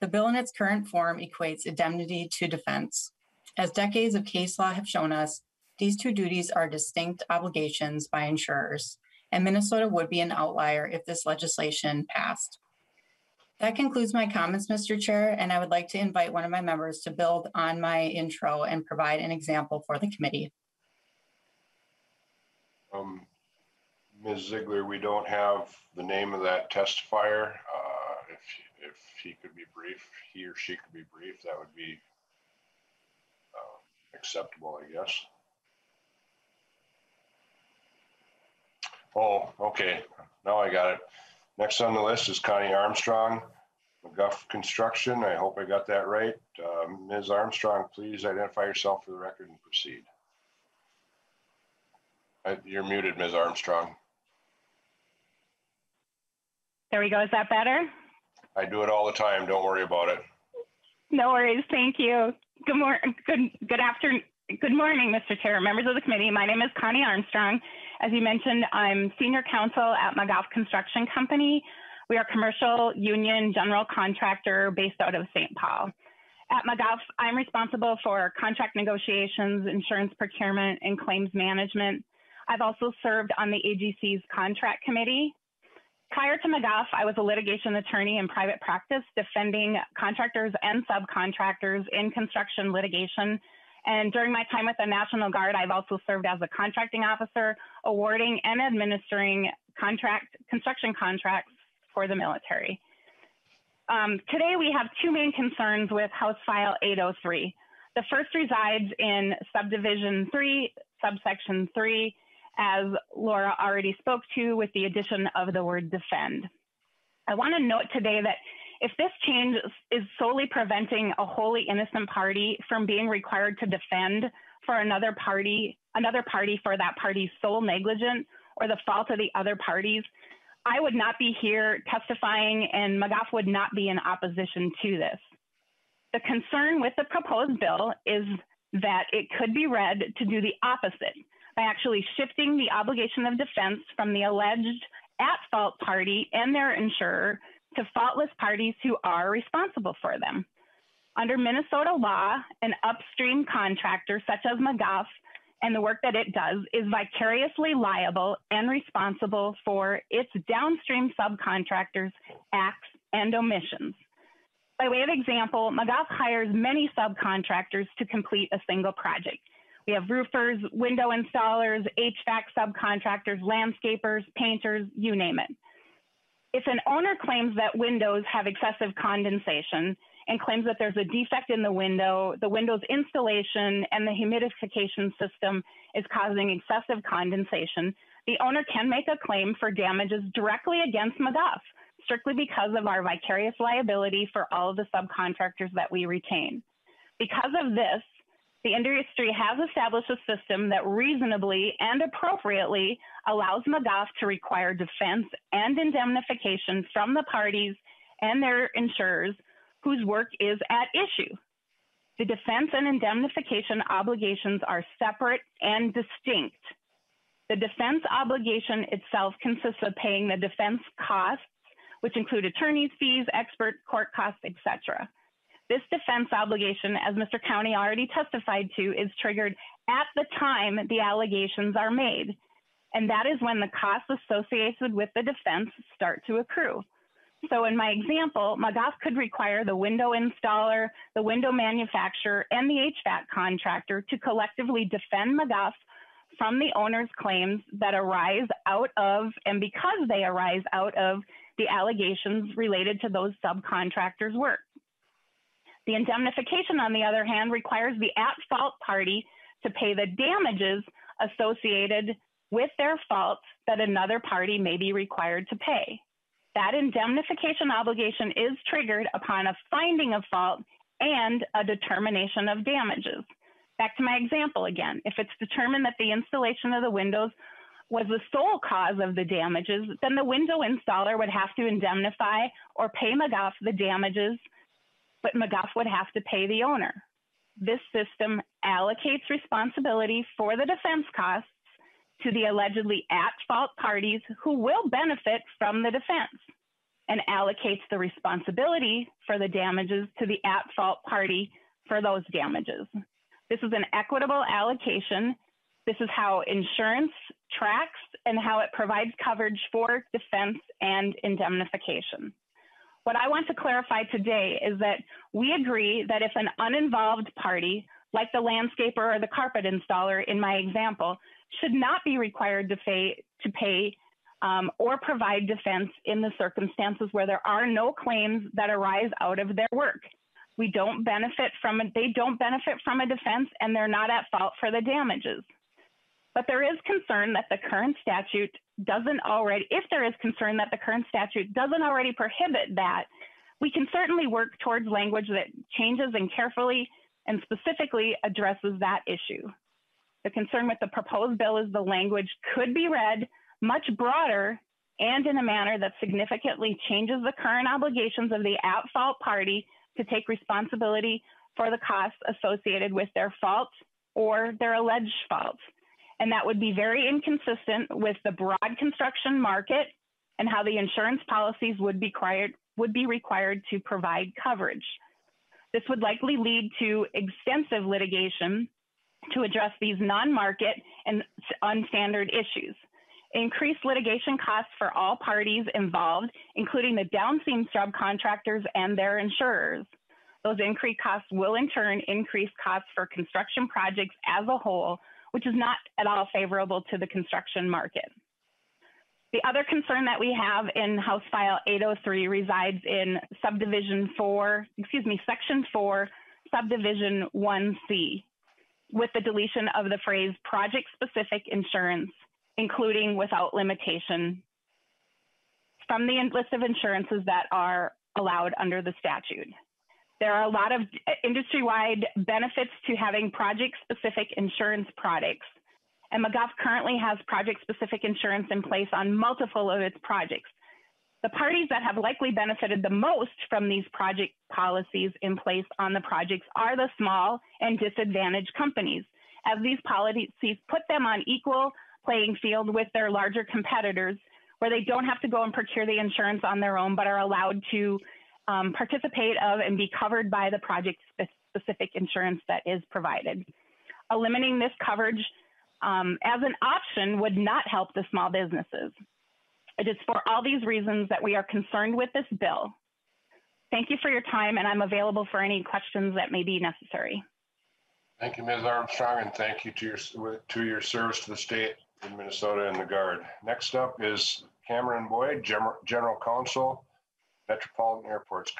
The bill in its current form equates indemnity to defense. As decades of case law have shown us, these two duties are distinct obligations by insurers, and Minnesota would be an outlier if this legislation passed. That concludes my comments, Mr. Chair, and I would like to invite one of my members to build on my intro and provide an example for the committee. Ms. Ziegler, we don't have the name of that testifier. If he could be brief, he or she could be brief, that would be acceptable, I guess. Oh, okay, now I got it. Next on the list is Connie Armstrong, McGough Construction. I hope I got that right. Ms. Armstrong, please identify yourself for the record and proceed. You're muted, Ms. Armstrong. There we go. Is that better? I do it all the time. Don't worry about it. No worries. Thank you. Good morning. Good afternoon. Good morning, Mr. Chair, members of the committee. My name is Connie Armstrong. As you mentioned, I'm senior counsel at McGough Construction Company. We are a commercial union general contractor based out of St. Paul. At McGough, I'm responsible for contract negotiations, insurance procurement, and claims management. I've also served on the AGC's contract committee. Prior to McGough, I was a litigation attorney in private practice, defending contractors and subcontractors in construction litigation. And during my time with the National Guard, I've also served as a contracting officer, awarding and administering construction contracts for the military. Today, we have two main concerns with House File 803. The first resides in Subdivision 3, Subsection 3, as Laura already spoke to, with the addition of the word defend. I want to note today that if this change is solely preventing a wholly innocent party from being required to defend for another party for that party's sole negligence or the fault of the other parties, I would not be here testifying and McGough would not be in opposition to this. The concern with the proposed bill is that it could be read to do the opposite, by actually shifting the obligation of defense from the alleged at-fault party and their insurer to faultless parties who are responsible for them. Under Minnesota law, an upstream contractor such as McGough and the work that it does is vicariously liable and responsible for its downstream subcontractors' acts and omissions. By way of example, McGough hires many subcontractors to complete a single project. We have roofers, window installers, HVAC subcontractors, landscapers, painters, you name it. If an owner claims that windows have excessive condensation and claims that there's a defect in the window, the window's installation and the humidification system is causing excessive condensation, the owner can make a claim for damages directly against McGough, strictly because of our vicarious liability for all of the subcontractors that we retain. Because of this, the industry has established a system that reasonably and appropriately allows McGough to require defense and indemnification from the parties and their insurers whose work is at issue. The defense and indemnification obligations are separate and distinct. The defense obligation itself consists of paying the defense costs, which include attorney's fees, expert court costs, etc. This defense obligation, as Mr. County already testified to, is triggered at the time the allegations are made, and that is when the costs associated with the defense start to accrue. So in my example, McGough could require the window installer, the window manufacturer, and the HVAC contractor to collectively defend McGough from the owner's claims that arise out of, and because they arise out of, the allegations related to those subcontractors' work. The indemnification, on the other hand, requires the at-fault party to pay the damages associated with their faults that another party may be required to pay. That indemnification obligation is triggered upon a finding of fault and a determination of damages. Back to my example again, if it's determined that the installation of the windows was the sole cause of the damages, then the window installer would have to indemnify or pay McGough the damages, but McGough would have to pay the owner. This system allocates responsibility for the defense costs to the allegedly at-fault parties who will benefit from the defense, and allocates the responsibility for the damages to the at-fault party for those damages. This is an equitable allocation. This is how insurance tracks and how it provides coverage for defense and indemnification. What I want to clarify today is that we agree that if an uninvolved party, like the landscaper or the carpet installer in my example, should not be required to pay or provide defense in the circumstances where there are no claims that arise out of their work. We don't benefit from it. They don't benefit from a defense, and they're not at fault for the damages. But there is concern that the current statute doesn't already, if there is concern that the current statute doesn't already prohibit that, we can certainly work towards language that changes and carefully and specifically addresses that issue. The concern with the proposed bill is the language could be read much broader and in a manner that significantly changes the current obligations of the at-fault party to take responsibility for the costs associated with their fault or their alleged fault. And that would be very inconsistent with the broad construction market and how the insurance policies would be required to provide coverage. This would likely lead to extensive litigation to address these non-market and unstandard issues. Increased litigation costs for all parties involved, including the downstream subcontractors and their insurers. Those increased costs will in turn increase costs for construction projects as a whole, which is not at all favorable to the construction market. The other concern that we have in House File 803 resides in Section 4, Subdivision 1C, with the deletion of the phrase project-specific insurance, including without limitation, from the list of insurances that are allowed under the statute. There are a lot of industry-wide benefits to having project-specific insurance products, and McGough currently has project-specific insurance in place on multiple of its projects. The parties that have likely benefited the most from these project policies in place on the projects are the small and disadvantaged companies, as these policies put them on equal playing field with their larger competitors, where they don't have to go and procure the insurance on their own, but are allowed to participate of and be covered by the project-specific insurance that is provided. Eliminating this coverage as an option would not help the small businesses. It is for all these reasons that we are concerned with this bill. Thank you for your time, and I'm available for any questions that may be necessary. Thank you, Ms. Armstrong, and thank you to your service to the state in Minnesota and the Guard. Next up is Cameron Boyd, General Counsel, Metropolitan Airports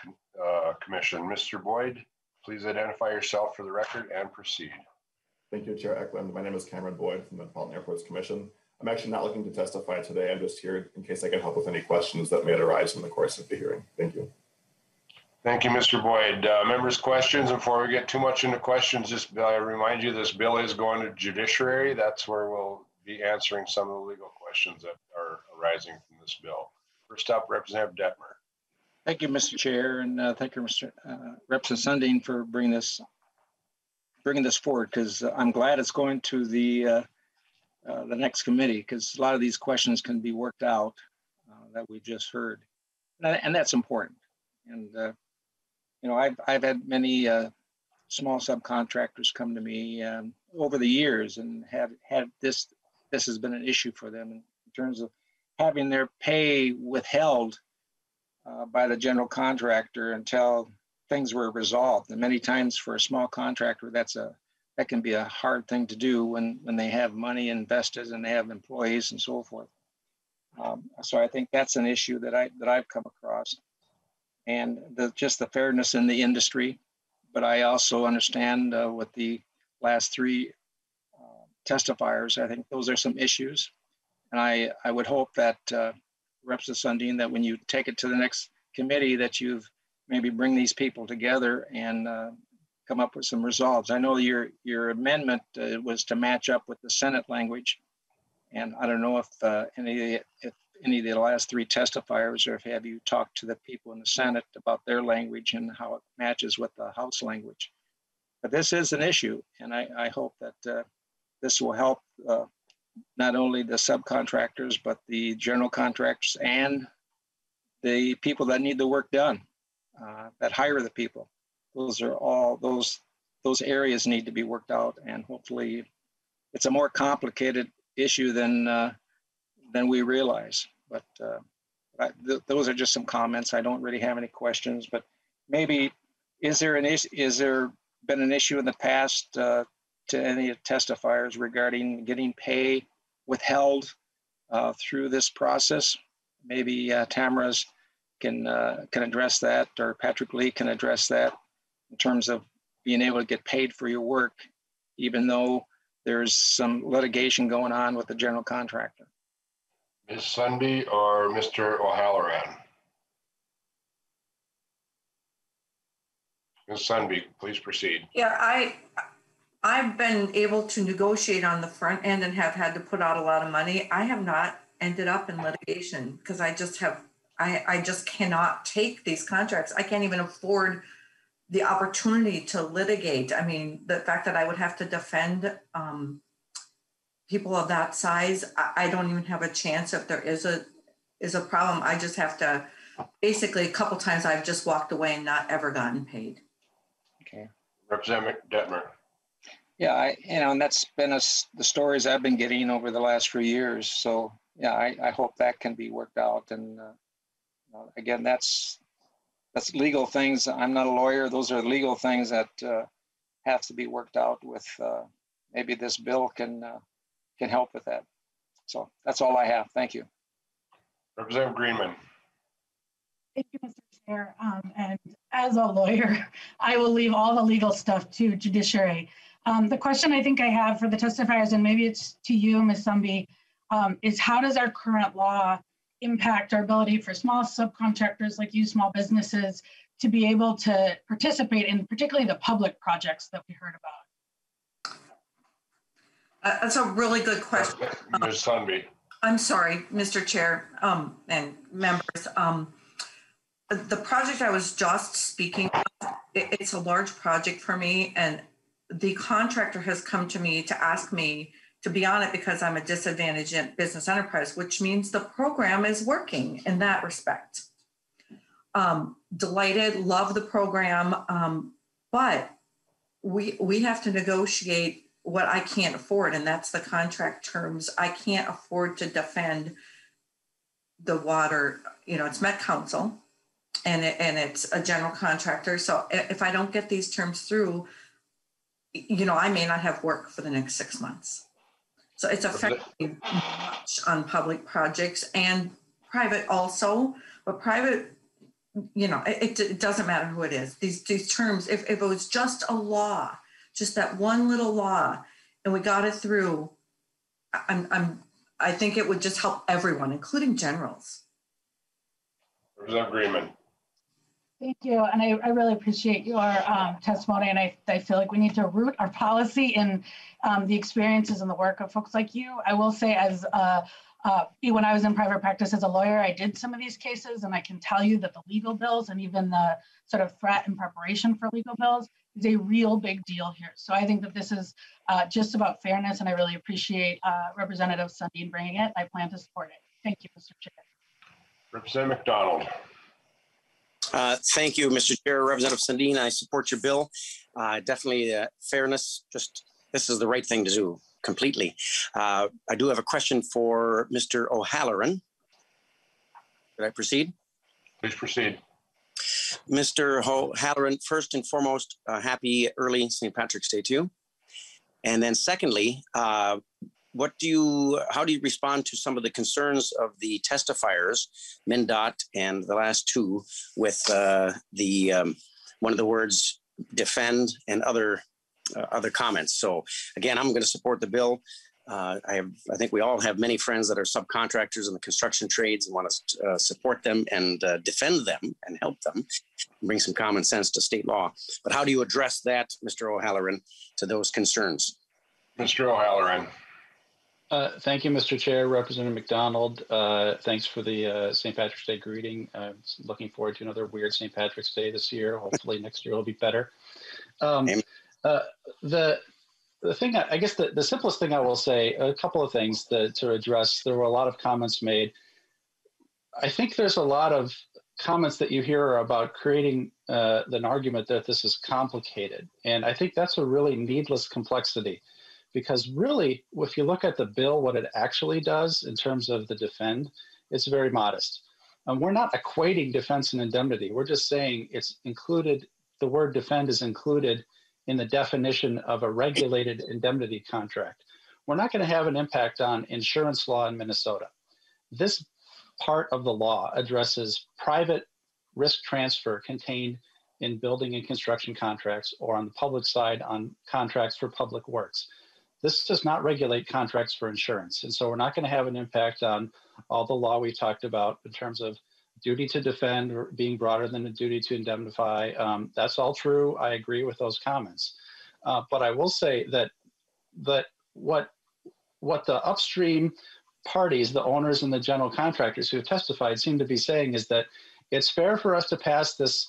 Commission. Mr. Boyd, please identify yourself for the record and proceed. Thank you, Chair Eklund. My name is Cameron Boyd from the Metropolitan Airports Commission. I'm actually not looking to testify today. I'm just here in case I can help with any questions that may arise in the course of the hearing. Thank you. Thank you, Mr. Boyd. Members, questions. Before we get too much into questions, just remind you this bill is going to judiciary. That's where we'll be answering some of the legal questions that are arising from this bill. First up, Representative Detmer. Thank you, Mr. Chair, and thank you, Mr. Representative Sundin, for bringing this forward, because I'm glad it's going to the next committee, because a lot of these questions can be worked out that we just heard, and that's important. And you know, I've had many small subcontractors come to me over the years and have this. This has been an issue for them in terms of having their pay withheld by the general contractor until things were resolved. And many times, for a small contractor, that can be a hard thing to do when they have money invested and they have employees and so forth. So I think that's an issue that I've come across. And just the fairness in the industry. But I also understand with the last three testifiers, I think those are some issues. And I would hope that, Representative Sundin, that when you take it to the next committee, that you've maybe bring these people together and come up with some resolves. I know your amendment was to match up with the Senate language. And I don't know if any of the last three testifiers, or if have you talked to the people in the Senate about their language and how it matches with the House language. But this is an issue, and I hope that this will help not only the subcontractors, but the general contractors and the people that need the work done, that hire the people. Those are all, those areas need to be worked out, and hopefully it's a more complicated issue than we realize. But those are just some comments. I don't really have any questions, but maybe is there been an issue in the past to any testifiers regarding getting pay withheld through this process? Maybe Tamara's can address that, or Patrick Lee can address that. in terms of being able to get paid for your work, even though there's some litigation going on with the general contractor. Ms. Sunby or Mr. O'Halloran? Ms. Sunby, please proceed. Yeah, I've been able to negotiate on the front end and have had to put out a lot of money. I have not ended up in litigation because I just have, I just cannot take these contracts. I can't even afford the opportunity to litigate. I mean, the fact that I would have to defend people of that size, I don't even have a chance if there is a problem. I just have to, basically a couple times I've just walked away and not ever gotten paid. Okay. Representative Detmer. Yeah, and that's been the stories I've been getting over the last few years. So yeah, I hope that can be worked out. And again, that's legal things. I'm not a lawyer. Those are legal things that have to be worked out with, maybe this bill can help with that. So that's all I have. Thank you. Representative Greenman. Thank you, Mr. Chair. And as a lawyer, I will leave all the legal stuff to judiciary. The question I think I have for the testifiers, and maybe it's to you, Ms. Sunby, is how does our current law impact our ability for small subcontractors like you, small businesses, to be able to participate in particularly the public projects that we heard about? That's a really good question. Ms. Sunby. I'm sorry, Mr. Chair and members. The project I was just speaking of, it's a large project for me, and the contractor has come to me to ask me to be on it because I'm a disadvantaged business enterprise, which means the program is working in that respect. Delighted, love the program, but we have to negotiate what I can't afford, and that's the contract terms. I can't afford to defend the water. You know, it's Met Council, and it's a general contractor. So if I don't get these terms through, you know, I may not have work for the next 6 months. So it's affecting much on public projects and private also, but private, you know, it doesn't matter who it is. These terms, if it was just a law, just that one little law, and we got it through, I think it would just help everyone, including generals. Representative Greenman. Thank you, and I really appreciate your testimony, and I feel like we need to root our policy in the experiences and the work of folks like you. I will say, as when I was in private practice as a lawyer, I did some of these cases, and I can tell you that the legal bills and even the sort of threat and preparation for legal bills is a real big deal here. So I think that this is just about fairness, and I really appreciate Representative Sundin bringing it. I plan to support it. Thank you, Mr. Chair. Representative McDonald. Thank you, Mr. Chair. Representative Sundin, I support your bill. Definitely fairness, just this is the right thing to do completely. I do have a question for Mr. O'Halloran. Could I proceed? Please proceed. Mr. O'Halloran, first and foremost, happy early St. Patrick's Day to you. And then secondly, how do you respond to some of the concerns of the testifiers, MnDOT and the last two, with one of the words defend and other comments? So again, I'm going to support the bill. I think we all have many friends that are subcontractors in the construction trades and want to support them and defend them and help them bring some common sense to state law. But how do you address that, Mr. O'Halloran, to those concerns? Mr. O'Halloran. Thank you, Mr. Chair. Representative McDonald, thanks for the St. Patrick's Day greeting. Looking forward to another weird St. Patrick's Day this year. Hopefully next year will be better. The thing, I guess the simplest thing I will say, a couple of things to address. There were a lot of comments made. I think there's a lot of comments that you hear are about creating an argument that this is complicated. And I think that's a really needless complexity. Because really, if you look at the bill, what it actually does in terms of the defend, it's very modest. And we're not equating defense and indemnity. We're just saying it's included, the word defend is included in the definition of a regulated indemnity contract. We're not going to have an impact on insurance law in Minnesota. This part of the law addresses private risk transfer contained in building and construction contracts, or on the public side on contracts for public works. This does not regulate contracts for insurance. And so we're not going to have an impact on all the law we talked about in terms of duty to defend or being broader than a duty to indemnify. That's all true. I agree with those comments. But I will say that, what the upstream parties, the owners and the general contractors who have testified, seem to be saying is that it's fair for us to pass this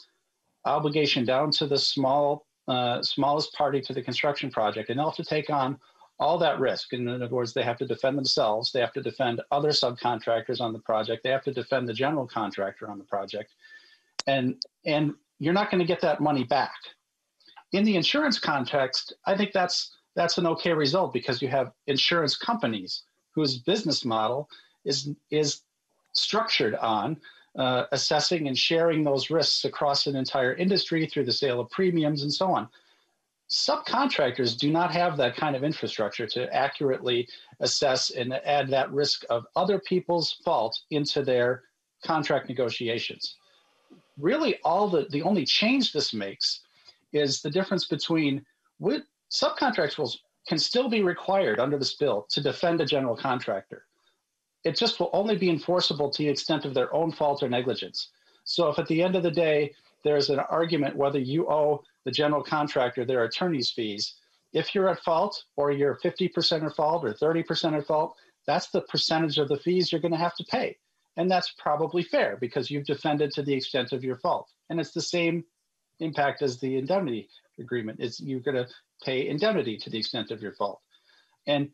obligation down to the smallest party to the construction project, and they'll have to take on all that risk. In other words, they have to defend themselves, they have to defend other subcontractors on the project, they have to defend the general contractor on the project, and you're not going to get that money back. In the insurance context, I think that's an okay result, because you have insurance companies whose business model is structured on assessing and sharing those risks across an entire industry through the sale of premiums and so on. Subcontractors do not have that kind of infrastructure to accurately assess and add that risk of other people's fault into their contract negotiations. Really, all the only change this makes is the difference between what subcontractors can still be required under this bill to defend a general contractor. It just will only be enforceable to the extent of their own fault or negligence. So if at the end of the day, there's an argument whether you owe the general contractor their attorney's fees, if you're at fault or you're 50% at fault or 30% at fault, that's the percentage of the fees you're gonna have to pay. And that's probably fair because you've defended to the extent of your fault. And it's the same impact as the indemnity agreement. It's you're gonna pay indemnity to the extent of your fault. And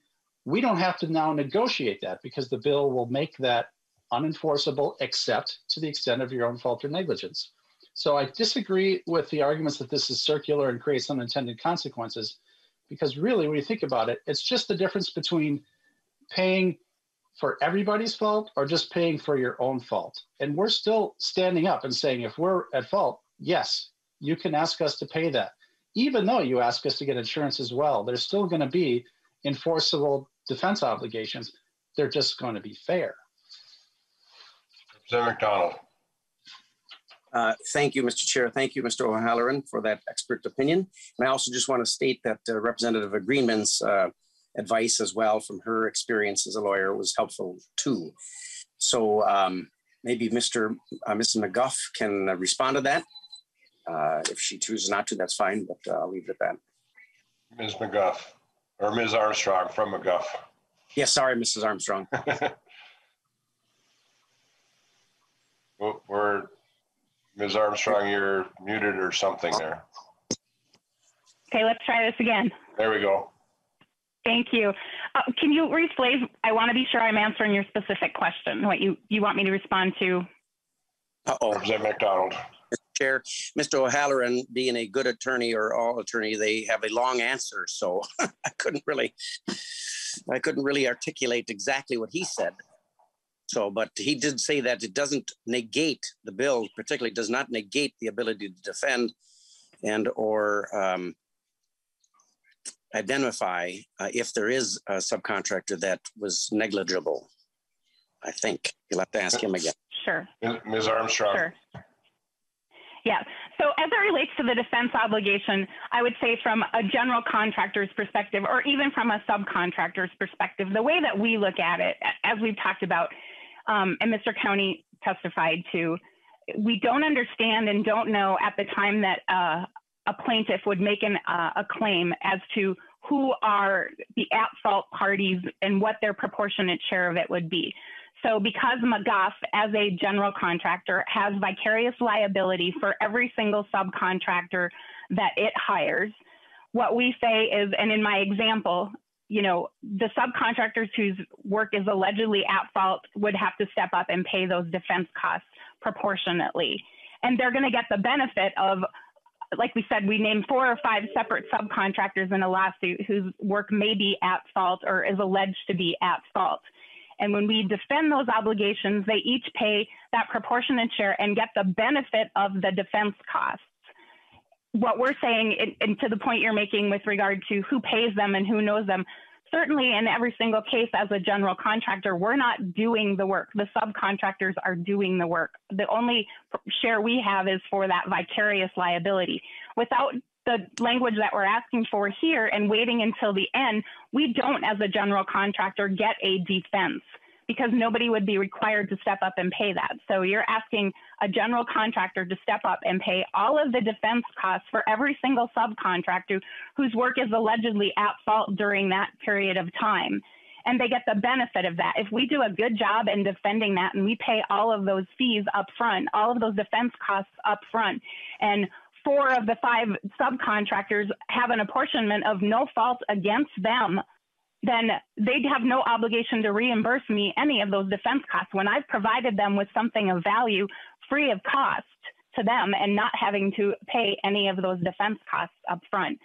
we don't have to now negotiate that because the bill will make that unenforceable except to the extent of your own fault or negligence. So I disagree with the arguments that this is circular and creates unintended consequences, because really when you think about it, it's just the difference between paying for everybody's fault or just paying for your own fault. And we're still standing up and saying, if we're at fault, yes, you can ask us to pay that. Even though you ask us to get insurance as well, there's still going to be enforceable defense obligations. They're just going to be fair. Representative McDonald. Thank you, Mr. Chair. Thank you, Mr. O'Halloran, for that expert opinion. And I also just want to state that Representative Greenman's advice as well from her experience as a lawyer was helpful too. So maybe Mrs. McGough can respond to that. If she chooses not to, that's fine, but I'll leave it at that. Ms. McGough, or Ms. Armstrong from McGough. Yes, yeah, sorry, Mrs. Armstrong. Ms. Armstrong, you're muted or something there. Okay, let's try this again. There we go. Thank you. Can you rephrase? I want to be sure I'm answering your specific question, what you want me to respond to. Representative McDonald. Mr. Chair, Mr. O'Halloran, being a good attorney or all attorney, they have a long answer. So I couldn't really articulate exactly what he said. So, but he did say that it doesn't negate the bill, particularly does not negate the ability to defend and or identify if there is a subcontractor that was negligible. I think you'll have to ask him again. Sure. Ms. Armstrong. Sure. Yeah. So as it relates to the defense obligation, I would say from a general contractor's perspective, or even from a subcontractor's perspective, the way that we look at it, as we've talked about, and Mr. County testified to, we don't understand and don't know at the time that a plaintiff would make a claim as to who are the at-fault parties and what their proportionate share of it would be. So because McGough, as a general contractor, has vicarious liability for every single subcontractor that it hires, what we say is, and in my example, you know, the subcontractors whose work is allegedly at fault would have to step up and pay those defense costs proportionately. And they're going to get the benefit of, like we said, we named 4 or 5 separate subcontractors in a lawsuit whose work may be at fault or is alleged to be at fault. And when we defend those obligations, they each pay that proportionate share and get the benefit of the defense costs. What we're saying, and to the point you're making with regard to who pays them and who knows them, certainly in every single case as a general contractor, we're not doing the work. The subcontractors are doing the work. The only share we have is for that vicarious liability. Without the language that we're asking for here and waiting until the end, we don't as a general contractor get a defense, because nobody would be required to step up and pay that. So you're asking a general contractor to step up and pay all of the defense costs for every single subcontractor whose work is allegedly at fault during that period of time. And they get the benefit of that. If we do a good job in defending that and we pay all of those fees up front, all of those defense costs up front, and 4 of the 5 subcontractors have an apportionment of no fault against them, then they'd have no obligation to reimburse me any of those defense costs when I've provided them with something of value free of cost to them and not having to pay any of those defense costs up front.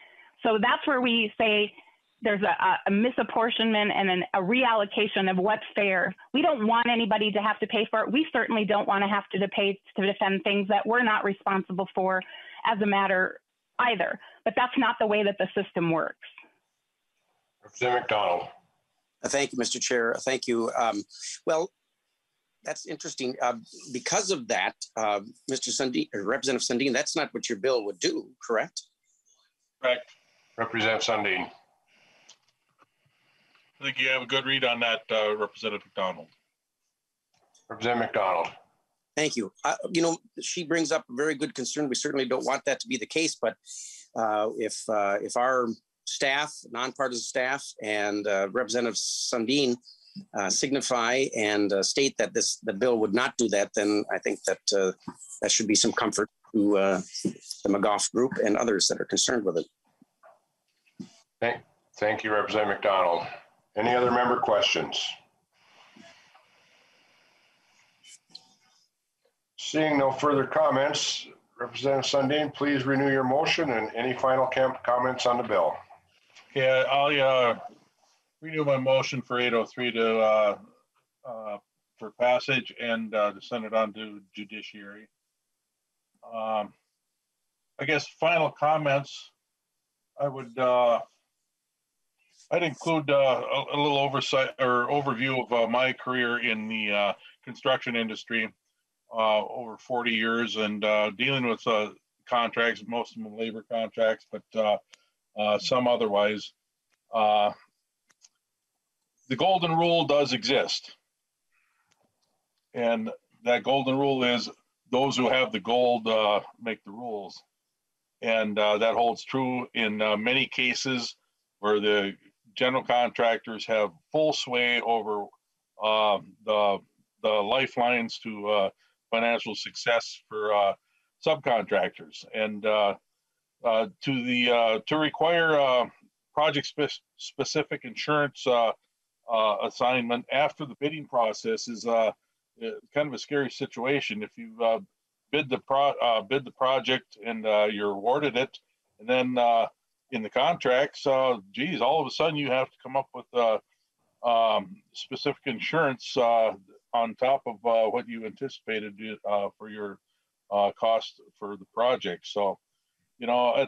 So that's where we say there's a misapportionment and a reallocation of what's fair. We don't want anybody to have to pay for it. We certainly don't want to have to pay to defend things that we're not responsible for as a matter either. But that's not the way that the system works. Representative McDonald. Thank you, Mr. Chair. Thank you. Well, that's interesting. Because of that, Mr. Sundin, or Representative Sundin, that's not what your bill would do, correct? Correct. Representative Sundin. I think you have a good read on that, Representative McDonald. Representative McDonald. Thank you. You know, she brings up a very good concern. We certainly don't want that to be the case, but if our staff, nonpartisan staff, and Representative Sundin signify and state that the bill would not do that, then I think that that should be some comfort to the McGough group and others that are concerned with it. Thank you, Representative McDonald. Any other member questions? Seeing no further comments, Representative Sundin, please renew your motion and any final comments on the bill. Yeah, I'll renew my motion for 803 to for passage and to send it on to Judiciary. I guess final comments. I would I'd include a little oversight or overview of my career in the construction industry, over 40 years, and dealing with contracts, most of them labor contracts, but some otherwise. The golden rule does exist. And that golden rule is those who have the gold make the rules. And that holds true in many cases where the general contractors have full sway over the lifelines to financial success for subcontractors. And to require project specific insurance assignment after the bidding process is kind of a scary situation. If you bid the project and you're awarded it, and then in the contracts, geez, all of a sudden you have to come up with specific insurance on top of what you anticipated for your cost for the project. So, you know,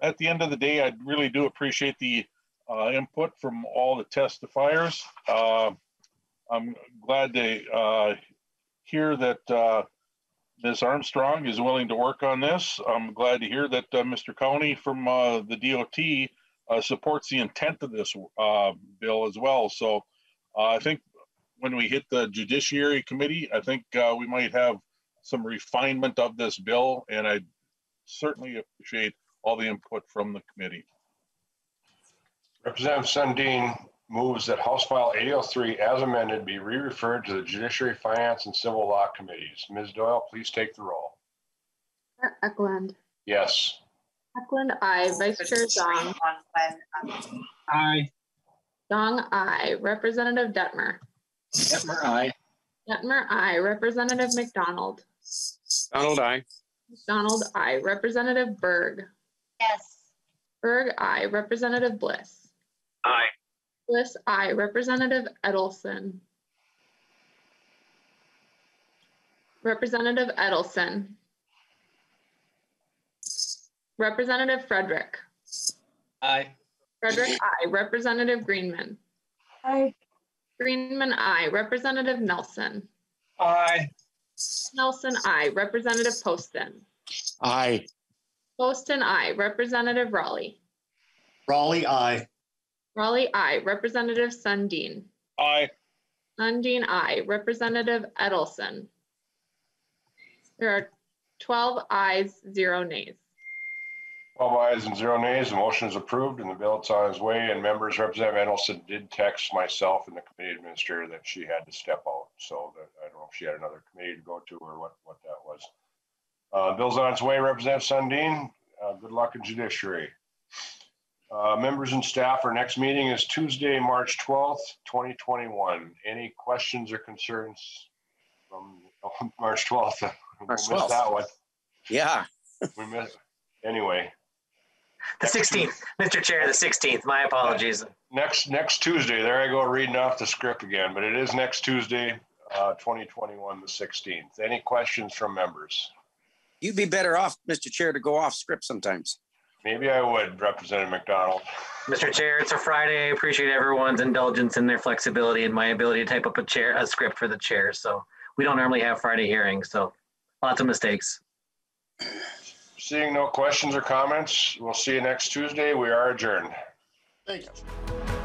at the end of the day, I really do appreciate the input from all the testifiers. I'm glad to hear that Ms. Armstrong is willing to work on this. I'm glad to hear that Mr. County from the DOT supports the intent of this bill as well. So I think when we hit the Judiciary Committee, I think we might have some refinement of this bill, and I certainly appreciate all the input from the committee. Representative Sundin moves that House File 803 as amended be re-referred to the Judiciary, Finance, and Civil Law Committees. Ms. Doyle, please take the roll. Eklund. Yes. Eklund, aye. Vice Chair Zong. Aye. Zong, aye. Representative Detmer. Detmer, aye. Detmer, aye. Representative McDonald. McDonald, aye. McDonald, aye. Representative Berg. Yes. Berg, aye. Representative Bliss. Aye. Bliss, aye. Representative Edelson. Representative Edelson. Representative Frederick. Aye. Frederick, aye. Representative Greenman. Aye. Greenman, aye. Representative Nelson. Aye. Nelson, aye. Representative Poston. Aye. Poston, aye. Representative Raleigh. Raleigh, aye. Raleigh, aye. Representative Sundin. Aye. Sundin, aye. Representative Edelson. There are 12 ayes, 0 nays. 12 ayes and 0 nays. The motion is approved and the bill is on its way. And members, Representative Edelson did text myself and the committee administrator that she had to step out. So that, I don't know if she had another committee to go to or what that was. Bill's on its way, Representative Sundin. Good luck in judiciary. Members and staff, our next meeting is Tuesday, March 12th, 2021. Any questions or concerns from March 12th? March 12th. We missed that one. Yeah. We missed it. Anyway. The 16th, Mr. Chair, the 16th. My apologies. Next Tuesday. There I go reading off the script again, but it is next Tuesday, 2021, the 16th. Any questions from members? You'd be better off, Mr. Chair, to go off script sometimes. Maybe I would, Representative McDonald. Mr. Chair, it's a Friday. I appreciate everyone's indulgence and their flexibility and my ability to type up a script for the chair. So we don't normally have Friday hearings, so lots of mistakes. Seeing no questions or comments, we'll see you next Tuesday. We are adjourned. Thank you.